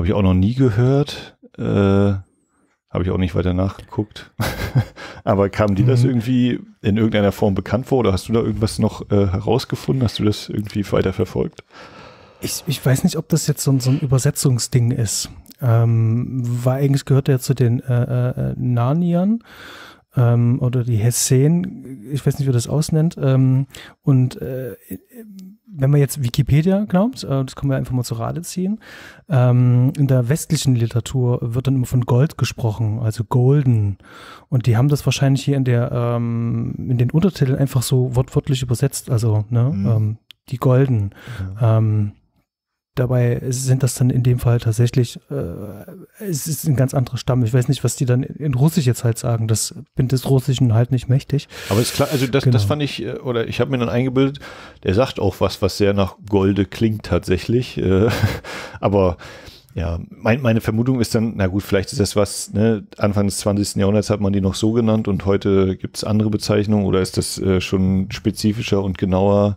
ich auch noch nie gehört. Habe ich auch nicht weiter nachgeguckt. Aber kam dir das irgendwie in irgendeiner Form bekannt vor oder hast du da irgendwas noch herausgefunden? Hast du das irgendwie weiter verfolgt? Ich weiß nicht, ob das jetzt so ein Übersetzungsding ist. War eigentlich, gehört er ja zu den Narniern oder die Hessen, ich weiß nicht, wie das ausnennt. Wenn man jetzt Wikipedia glaubt, das können wir einfach mal zu Rate ziehen, in der westlichen Literatur wird dann immer von Gold gesprochen, also golden. Und die haben das wahrscheinlich hier in der in den Untertiteln einfach so wortwörtlich übersetzt, also ne, die golden. Ja. Dabei sind das dann in dem Fall tatsächlich, es ist ein ganz anderer Stamm. Ich weiß nicht, was die dann in Russisch jetzt halt sagen. Das bin des Russischen halt nicht mächtig. Aber ist klar, also das, genau, das fand ich, oder ich habe mir dann eingebildet, der sagt auch was, was sehr nach Golde klingt tatsächlich. Aber ja, meine Vermutung ist dann, na gut, vielleicht ist das was, ne, Anfang des 20. Jahrhunderts hat man die noch so genannt und heute gibt es andere Bezeichnungen oder ist das schon spezifischer und genauer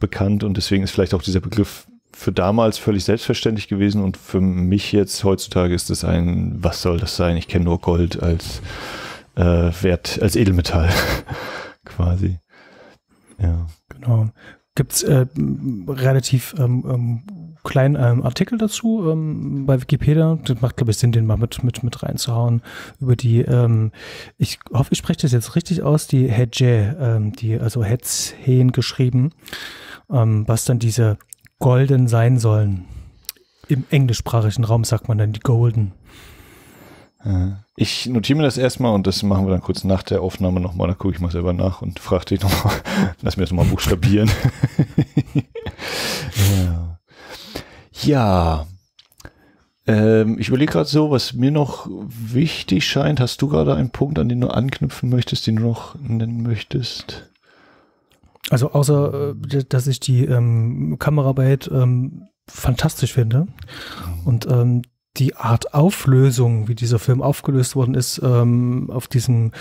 bekannt und deswegen ist vielleicht auch dieser Begriff für damals völlig selbstverständlich gewesen und für mich jetzt heutzutage ist es ein, was soll das sein? Ich kenne nur Gold als Wert, als Edelmetall quasi. Ja. Genau. Gibt es relativ kleinen Artikel dazu bei Wikipedia. Das macht, glaube ich, Sinn, den mal mit reinzuhauen. Über die, ich hoffe, ich spreche das jetzt richtig aus, die Hedgehen, die also Hedgehen geschrieben, was dann diese golden sein sollen. Im englischsprachigen Raum sagt man dann die golden. Ich notiere mir das erstmal und das machen wir dann kurz nach der Aufnahme nochmal. Dann gucke ich mal selber nach und frage dich nochmal. Lass mir das nochmal buchstabieren. Ja. Ich überlege gerade so, was mir noch wichtig scheint. Hast du gerade einen Punkt, an den du anknüpfen möchtest, den du noch nennen möchtest? Also außer, dass ich die Kameraarbeit fantastisch finde und die Art Auflösung, wie dieser Film aufgelöst worden ist, auf diesem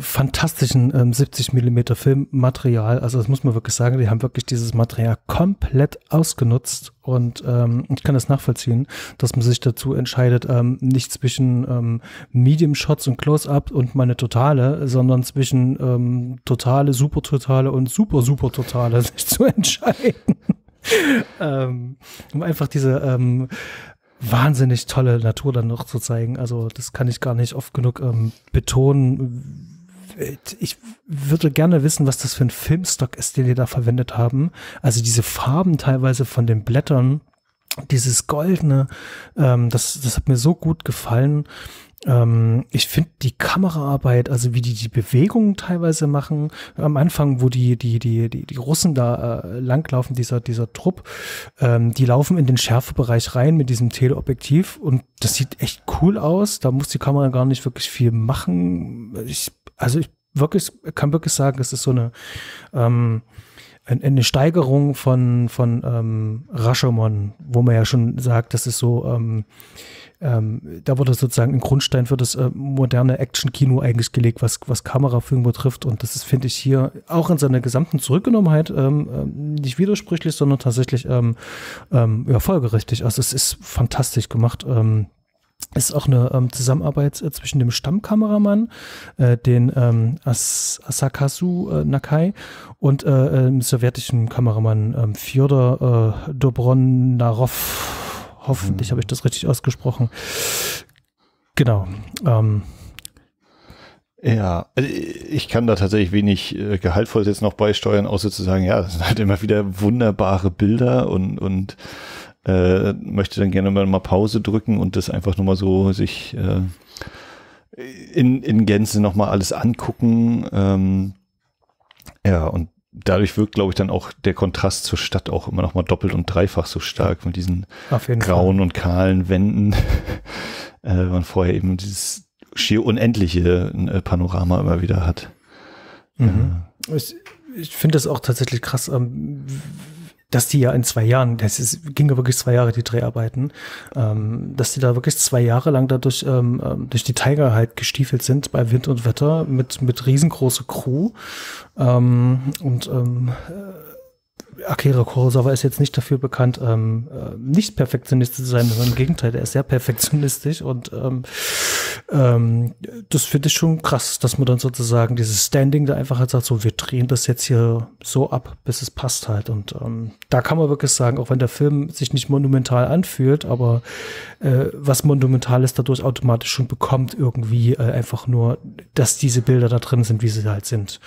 fantastischen 70 mm Filmmaterial, also das muss man wirklich sagen, die haben wirklich dieses Material komplett ausgenutzt und ich kann das nachvollziehen, dass man sich dazu entscheidet, nicht zwischen Medium Shots und Close-Up und meine Totale, sondern zwischen Totale, Super-Totale und Super-Super-Totale sich zu entscheiden, um einfach diese wahnsinnig tolle Natur dann noch zu zeigen. Also das kann ich gar nicht oft genug betonen. Ich würde gerne wissen, was das für ein Filmstock ist, den die da verwendet haben. Also diese Farben teilweise von den Blättern, dieses Goldene, das hat mir so gut gefallen. Ich finde die Kameraarbeit, also wie die Bewegungen teilweise machen, am Anfang, wo die Russen da langlaufen, dieser Trupp, die laufen in den Schärfebereich rein mit diesem Teleobjektiv und das sieht echt cool aus, da muss die Kamera gar nicht wirklich viel machen. Ich kann wirklich sagen, es ist so eine Steigerung von Rashomon, wo man ja schon sagt, das ist so da wurde sozusagen im Grundstein für das moderne Action-Kino eigentlich gelegt, was Kameraführung betrifft. Und das ist, finde ich, hier auch in seiner gesamten Zurückgenommenheit nicht widersprüchlich, sondern tatsächlich ja, folgerichtig. Also es ist fantastisch gemacht. Ist auch eine Zusammenarbeit zwischen dem Stammkameramann, den Asakazu Nakai und dem sowjetischen Kameramann Fjodor Dobronnarov. Hoffentlich habe ich das richtig ausgesprochen. Genau. Ja, also ich kann da tatsächlich wenig Gehaltvolles jetzt noch beisteuern, außer zu sagen, ja, das sind halt immer wieder wunderbare Bilder und möchte dann gerne mal Pause drücken und das einfach nochmal so sich in Gänze nochmal alles angucken. Ja, und dadurch wirkt, glaube ich, dann auch der Kontrast zur Stadt auch immer noch mal doppelt und dreifach so stark mit diesen grauen und kahlen Wänden. Man vorher eben dieses schier unendliche Panorama immer wieder hat. Mhm. Ich finde das auch tatsächlich krass, dass die ja in 2 Jahren, ging ja wirklich 2 Jahre die Dreharbeiten, dass die da wirklich 2 Jahre lang dadurch durch die Taiga halt gestiefelt sind bei Wind und Wetter mit riesengroße Crew Akira Kurosawa ist jetzt nicht dafür bekannt, nicht perfektionistisch zu sein, sondern im Gegenteil, er ist sehr perfektionistisch und Das finde ich schon krass, dass man dann sozusagen dieses Standing da einfach halt sagt, so wir drehen das jetzt hier so ab, bis es passt halt. Und da kann man wirklich sagen, auch wenn der Film sich nicht monumental anfühlt, aber was Monumentales dadurch automatisch schon bekommt irgendwie, einfach nur, dass diese Bilder da drin sind, wie sie halt sind.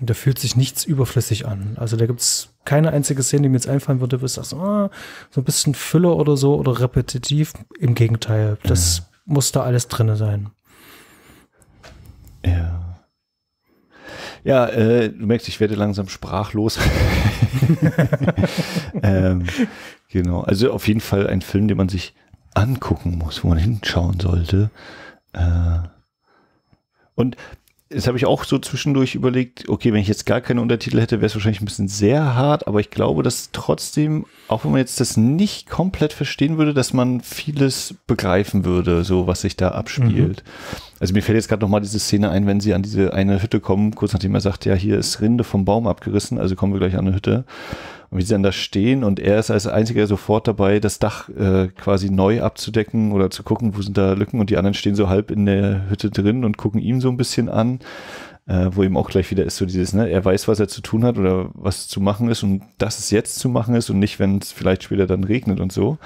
Und da fühlt sich nichts überflüssig an. Also da gibt es keine einzige Szene, die mir jetzt einfallen würde, wo ich sage, so ein bisschen Füller oder so oder repetitiv. Im Gegenteil, das muss da alles drin sein. Ja. Ja, du merkst, ich werde langsam sprachlos. Genau, also auf jeden Fall ein Film, den man sich angucken muss, wo man hinschauen sollte. Und das habe ich auch so zwischendurch überlegt, okay, wenn ich jetzt gar keine Untertitel hätte, wäre es wahrscheinlich ein bisschen sehr hart, aber ich glaube, dass trotzdem, auch wenn man jetzt das nicht komplett verstehen würde, dass man vieles begreifen würde, so was sich da abspielt. Mhm. Also mir fällt jetzt gerade nochmal diese Szene ein, wenn sie an diese eine Hütte kommen, kurz nachdem er sagt, ja, hier ist Rinde vom Baum abgerissen, also kommen wir gleich an eine Hütte. Und wie sie dann da stehen und er ist als Einziger sofort dabei, das Dach quasi neu abzudecken oder zu gucken, wo sind da Lücken, und die anderen stehen so halb in der Hütte drin und gucken ihm so ein bisschen an, wo ihm auch gleich wieder ist so dieses, ne, er weiß, was er zu tun hat oder was zu machen ist und dass es jetzt zu machen ist und nicht, wenn es vielleicht später dann regnet und so.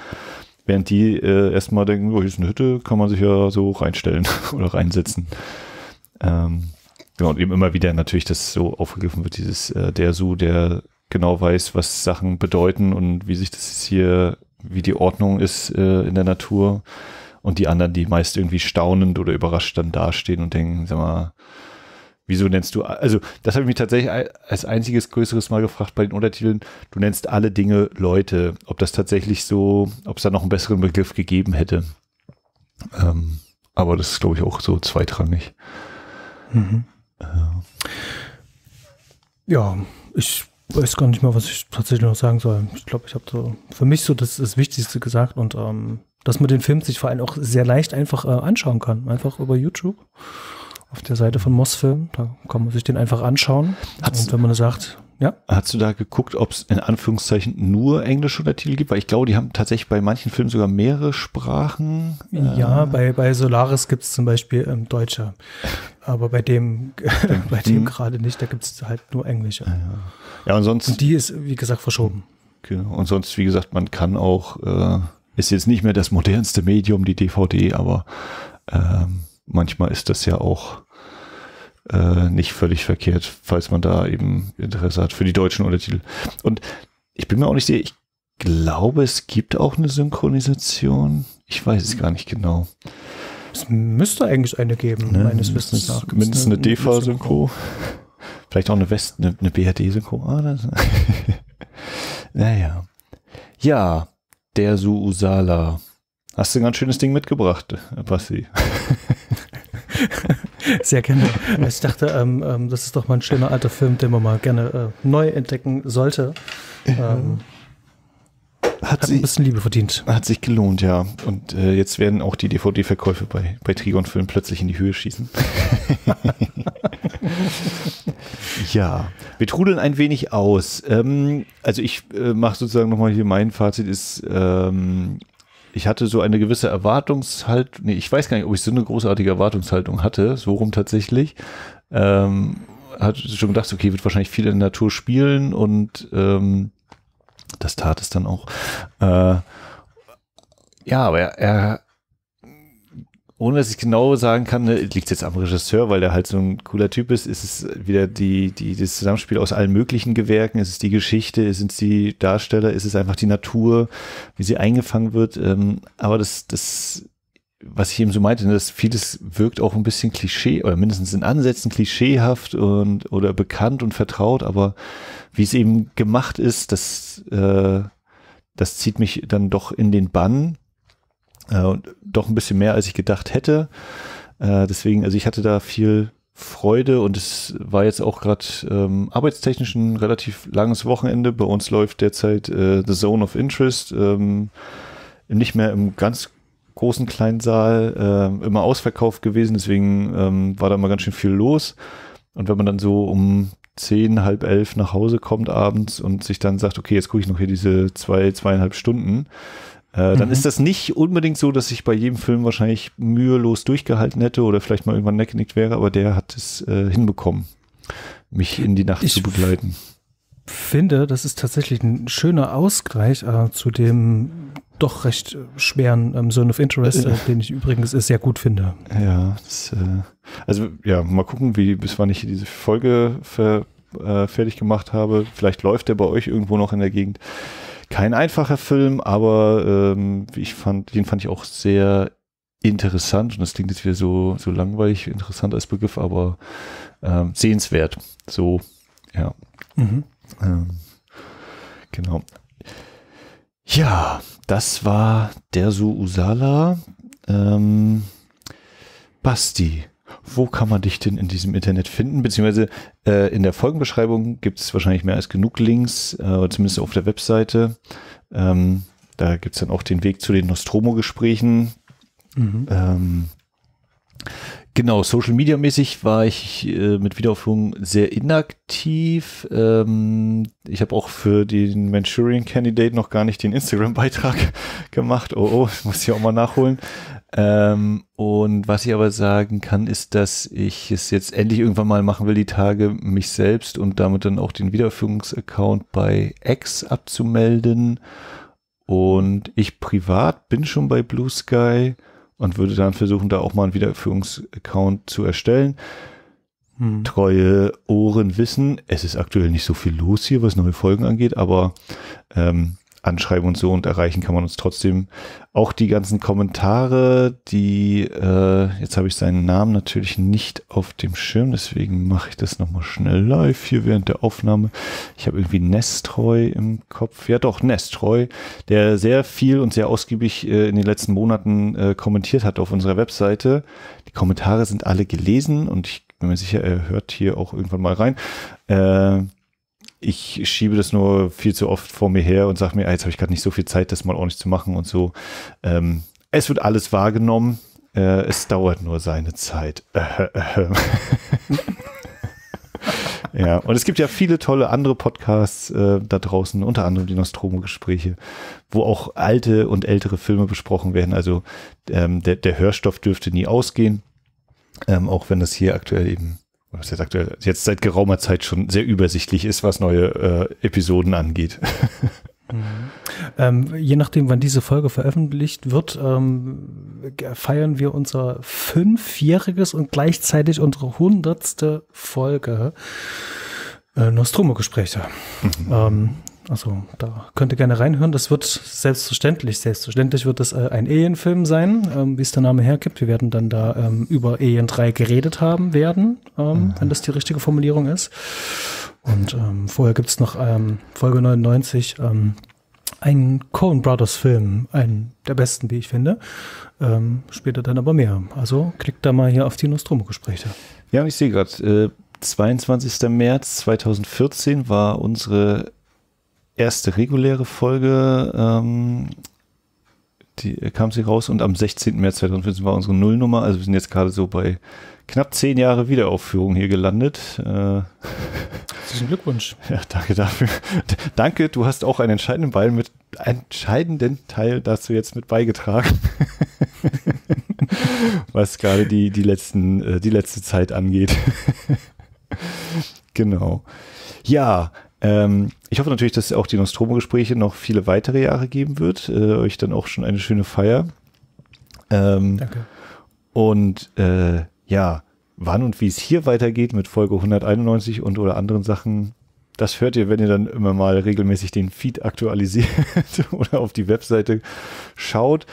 Während die erstmal denken, oh, hier ist eine Hütte, kann man sich ja so reinstellen oder reinsetzen. Genau, und eben immer wieder natürlich, dass so aufgegriffen wird, dieses Dersu, der genau weiß, was Sachen bedeuten und wie sich das hier, wie die Ordnung ist in der Natur, und die anderen, die meist irgendwie staunend oder überrascht dann dastehen und denken, sag mal, wieso nennst du, also das habe ich mich tatsächlich als einziges größeres Mal gefragt bei den Untertiteln, du nennst alle Dinge Leute, ob das tatsächlich so, ob es da noch einen besseren Begriff gegeben hätte. Aber das ist, glaube ich, auch so zweitrangig. Mhm. Ja, ich weiß gar nicht mal, was ich tatsächlich noch sagen soll. Ich glaube, ich habe so für mich so das Wichtigste gesagt, und dass man den Film sich vor allem auch sehr leicht einfach anschauen kann. Einfach über YouTube. Auf der Seite von Mosfilm. Da kann man sich den einfach anschauen. Und wenn man sagt, ja. Hast du da geguckt, ob es in Anführungszeichen nur englische Untertitel gibt? Weil ich glaube, die haben tatsächlich bei manchen Filmen sogar mehrere Sprachen. Ja, bei Solaris gibt es zum Beispiel Deutsche. Aber bei dem gerade nicht, da gibt es halt nur Englische. Ja. Ja, und sonst, und die ist, wie gesagt, verschoben. Genau. Und sonst, wie gesagt, man kann auch, ist jetzt nicht mehr das modernste Medium, die DVD, aber manchmal ist das ja auch nicht völlig verkehrt, falls man da eben Interesse hat für die deutschen Untertitel. Und ich bin mir auch nicht sicher, ich glaube, es gibt auch eine Synchronisation. Ich weiß es gar nicht genau. Es müsste eigentlich eine geben, ne? Meines Wissens nach. Mindestens eine Defa-Synchro. Vielleicht auch eine BRD-Synchro. Naja. Ja, Dersu Uzala. Hast du ein ganz schönes Ding mitgebracht, Basti? Sehr gerne. Ich dachte, das ist doch mal ein schöner alter Film, den man mal gerne neu entdecken sollte. Hat ein bisschen Liebe verdient. Hat sich gelohnt, ja. Und jetzt werden auch die DVD-Verkäufe bei Trigon-Filmen plötzlich in die Höhe schießen. Ja, wir trudeln ein wenig aus. Also ich mache sozusagen nochmal hier, mein Fazit ist, ich hatte so eine gewisse Erwartungshaltung, nee, ich weiß gar nicht, ob ich so eine großartige Erwartungshaltung hatte, so rum tatsächlich. Hatte schon gedacht, okay, wird wahrscheinlich viel in der Natur spielen, und das tat es dann auch. Ja, aber er, ohne dass ich genau sagen kann, ne, liegt jetzt am Regisseur, weil der halt so ein cooler Typ ist, ist es wieder das Zusammenspiel aus allen möglichen Gewerken, ist es die Geschichte, sind es die Darsteller, ist es einfach die Natur, wie sie eingefangen wird. Aber das, was ich eben so meinte, dass vieles wirkt auch ein bisschen Klischee, oder mindestens in Ansätzen klischeehaft und oder bekannt und vertraut, aber wie es eben gemacht ist, das zieht mich dann doch in den Bann. Doch ein bisschen mehr, als ich gedacht hätte. Deswegen, also ich hatte da viel Freude, und es war jetzt auch gerade arbeitstechnisch ein relativ langes Wochenende. Bei uns läuft derzeit The Zone of Interest, nicht mehr im ganz großen kleinen Saal, immer ausverkauft gewesen, deswegen war da mal ganz schön viel los. Und wenn man dann so um 10, halb 11 nach Hause kommt abends und sich dann sagt, okay, jetzt gucke ich noch hier diese 2, 2,5 Stunden, dann ist das nicht unbedingt so, dass ich bei jedem Film wahrscheinlich mühelos durchgehalten hätte oder vielleicht mal irgendwann weggenickt wäre, aber der hat es hinbekommen, mich in die Nacht zu begleiten. Ich finde, das ist tatsächlich ein schöner Ausgleich zu dem doch recht schweren Zone of Interest, den ich übrigens sehr gut finde. Ja, das, also ja, mal gucken, wie bis wann ich diese Folge fertig gemacht habe. Vielleicht läuft der bei euch irgendwo noch in der Gegend. Kein einfacher Film, aber den fand ich auch sehr interessant, und das klingt jetzt wieder so langweilig, interessant als Begriff, aber sehenswert. So, ja. Mhm. Genau. Ja, das war Dersu Uzala. Basti, wo kann man dich denn in diesem Internet finden? Beziehungsweise in der Folgenbeschreibung gibt es wahrscheinlich mehr als genug Links, zumindest auf der Webseite. Da gibt es dann auch den Weg zu den Nostromo-Gesprächen. Mhm. Genau, Social-Media-mäßig war ich mit Wiederaufführung sehr inaktiv. Ich habe auch für den Manchurian-Candidate noch gar nicht den Instagram-Beitrag gemacht. Oh, das muss ich auch mal nachholen. Und was ich aber sagen kann, ist, dass ich es jetzt endlich irgendwann mal machen will, die Tage, mich selbst und damit dann auch den Wiederaufführungs-Account bei X abzumelden. Und ich privat bin schon bei Blue Sky und würde dann versuchen, da auch mal einen Wiederaufführungs-Account zu erstellen. Hm. Treue Ohren wissen, es ist aktuell nicht so viel los hier, was neue Folgen angeht, aber anschreiben und so, und erreichen kann man uns trotzdem. Auch die ganzen Kommentare, die, jetzt habe ich seinen Namen natürlich nicht auf dem Schirm, deswegen mache ich das nochmal schnell live hier während der Aufnahme. Ich habe irgendwie Nestreu im Kopf. Ja doch, Nestreu, der sehr viel und sehr ausgiebig in den letzten Monaten kommentiert hat auf unserer Webseite. Die Kommentare sind alle gelesen und ich bin mir sicher, er hört hier auch irgendwann mal rein. Ich schiebe das nur viel zu oft vor mir her und sage mir, jetzt habe ich gerade nicht so viel Zeit, das mal ordentlich zu machen und so. Es wird alles wahrgenommen. Es dauert nur seine Zeit. Ja, und es gibt ja viele tolle andere Podcasts da draußen, unter anderem die Nostromo-Gespräche, wo auch alte und ältere Filme besprochen werden. Also der Hörstoff dürfte nie ausgehen, auch wenn das hier aktuell eben jetzt seit geraumer Zeit schon sehr übersichtlich ist, was neue Episoden angeht. Mhm. Je nachdem, wann diese Folge veröffentlicht wird, feiern wir unser 5-jähriges und gleichzeitig unsere 100. Folge Nostromo-Gespräche. Mhm. Also da könnt ihr gerne reinhören. Das wird selbstverständlich wird das ein Alien-Film sein, wie es der Name hergibt. Wir werden dann da über Alien 3 geredet haben werden, wenn das die richtige Formulierung ist. Und vorher gibt es noch Folge 99, einen Coen Brothers Film, einen der besten, wie ich finde. Später dann aber mehr. Also klickt da mal hier auf die Nostromo-Gespräche. Ja, ich sehe gerade, 22. März 2014 war unsere erste reguläre Folge, die kam sie raus, und am 16. März 2014 war unsere Nullnummer, also wir sind jetzt gerade so bei knapp 10 Jahre Wiederaufführung hier gelandet. Herzlichen Glückwunsch. Ja, danke dafür. Danke, du hast auch einen entscheidenden Teil dazu jetzt mit beigetragen, was gerade die letzte Zeit angeht. Genau. Ja, ich hoffe natürlich, dass es auch die Nostromo-Gespräche noch viele weitere Jahre geben wird. Euch dann auch schon eine schöne Feier. Danke. Und ja, wann und wie es hier weitergeht mit Folge 191 und oder anderen Sachen, das hört ihr, wenn ihr dann immer mal regelmäßig den Feed aktualisiert oder auf die Webseite schaut.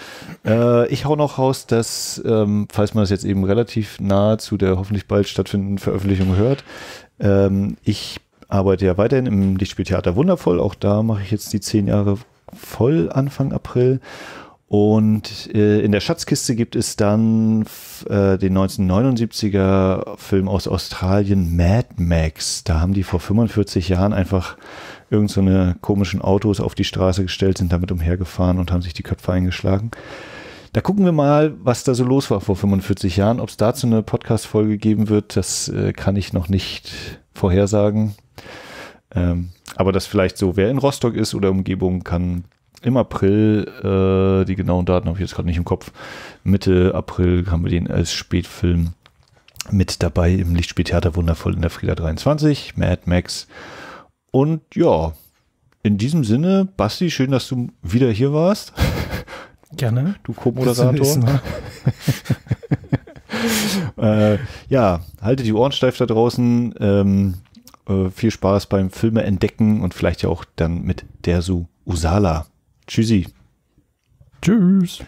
Ich hau noch raus, dass, falls man das jetzt eben relativ nahe zu der hoffentlich bald stattfindenden Veröffentlichung hört, ich arbeite ja weiterhin im Lichtspieltheater Wundervoll. Auch da mache ich jetzt die 10 Jahre voll Anfang April. Und in der Schatzkiste gibt es dann den 1979er Film aus Australien, Mad Max. Da haben die vor 45 Jahren einfach irgendeine komischen Autos auf die Straße gestellt, sind damit umhergefahren und haben sich die Köpfe eingeschlagen. Da gucken wir mal, was da so los war vor 45 Jahren. Ob es dazu eine Podcast-Folge geben wird, das kann ich noch nicht vorhersagen. Aber das vielleicht so, wer in Rostock ist oder Umgebung, kann im April, die genauen Daten habe ich jetzt gerade nicht im Kopf, Mitte April haben wir den als Spätfilm mit dabei im Lichtspieltheater Wundervoll in der Frieda 23, Mad Max. Und ja, in diesem Sinne, Basti, schön, dass du wieder hier warst. Gerne. Du Co-Moderator. Ja, halte die Ohren steif da draußen. Viel Spaß beim Filme entdecken und vielleicht ja auch dann mit Dersu Uzala. Tschüssi. Tschüss.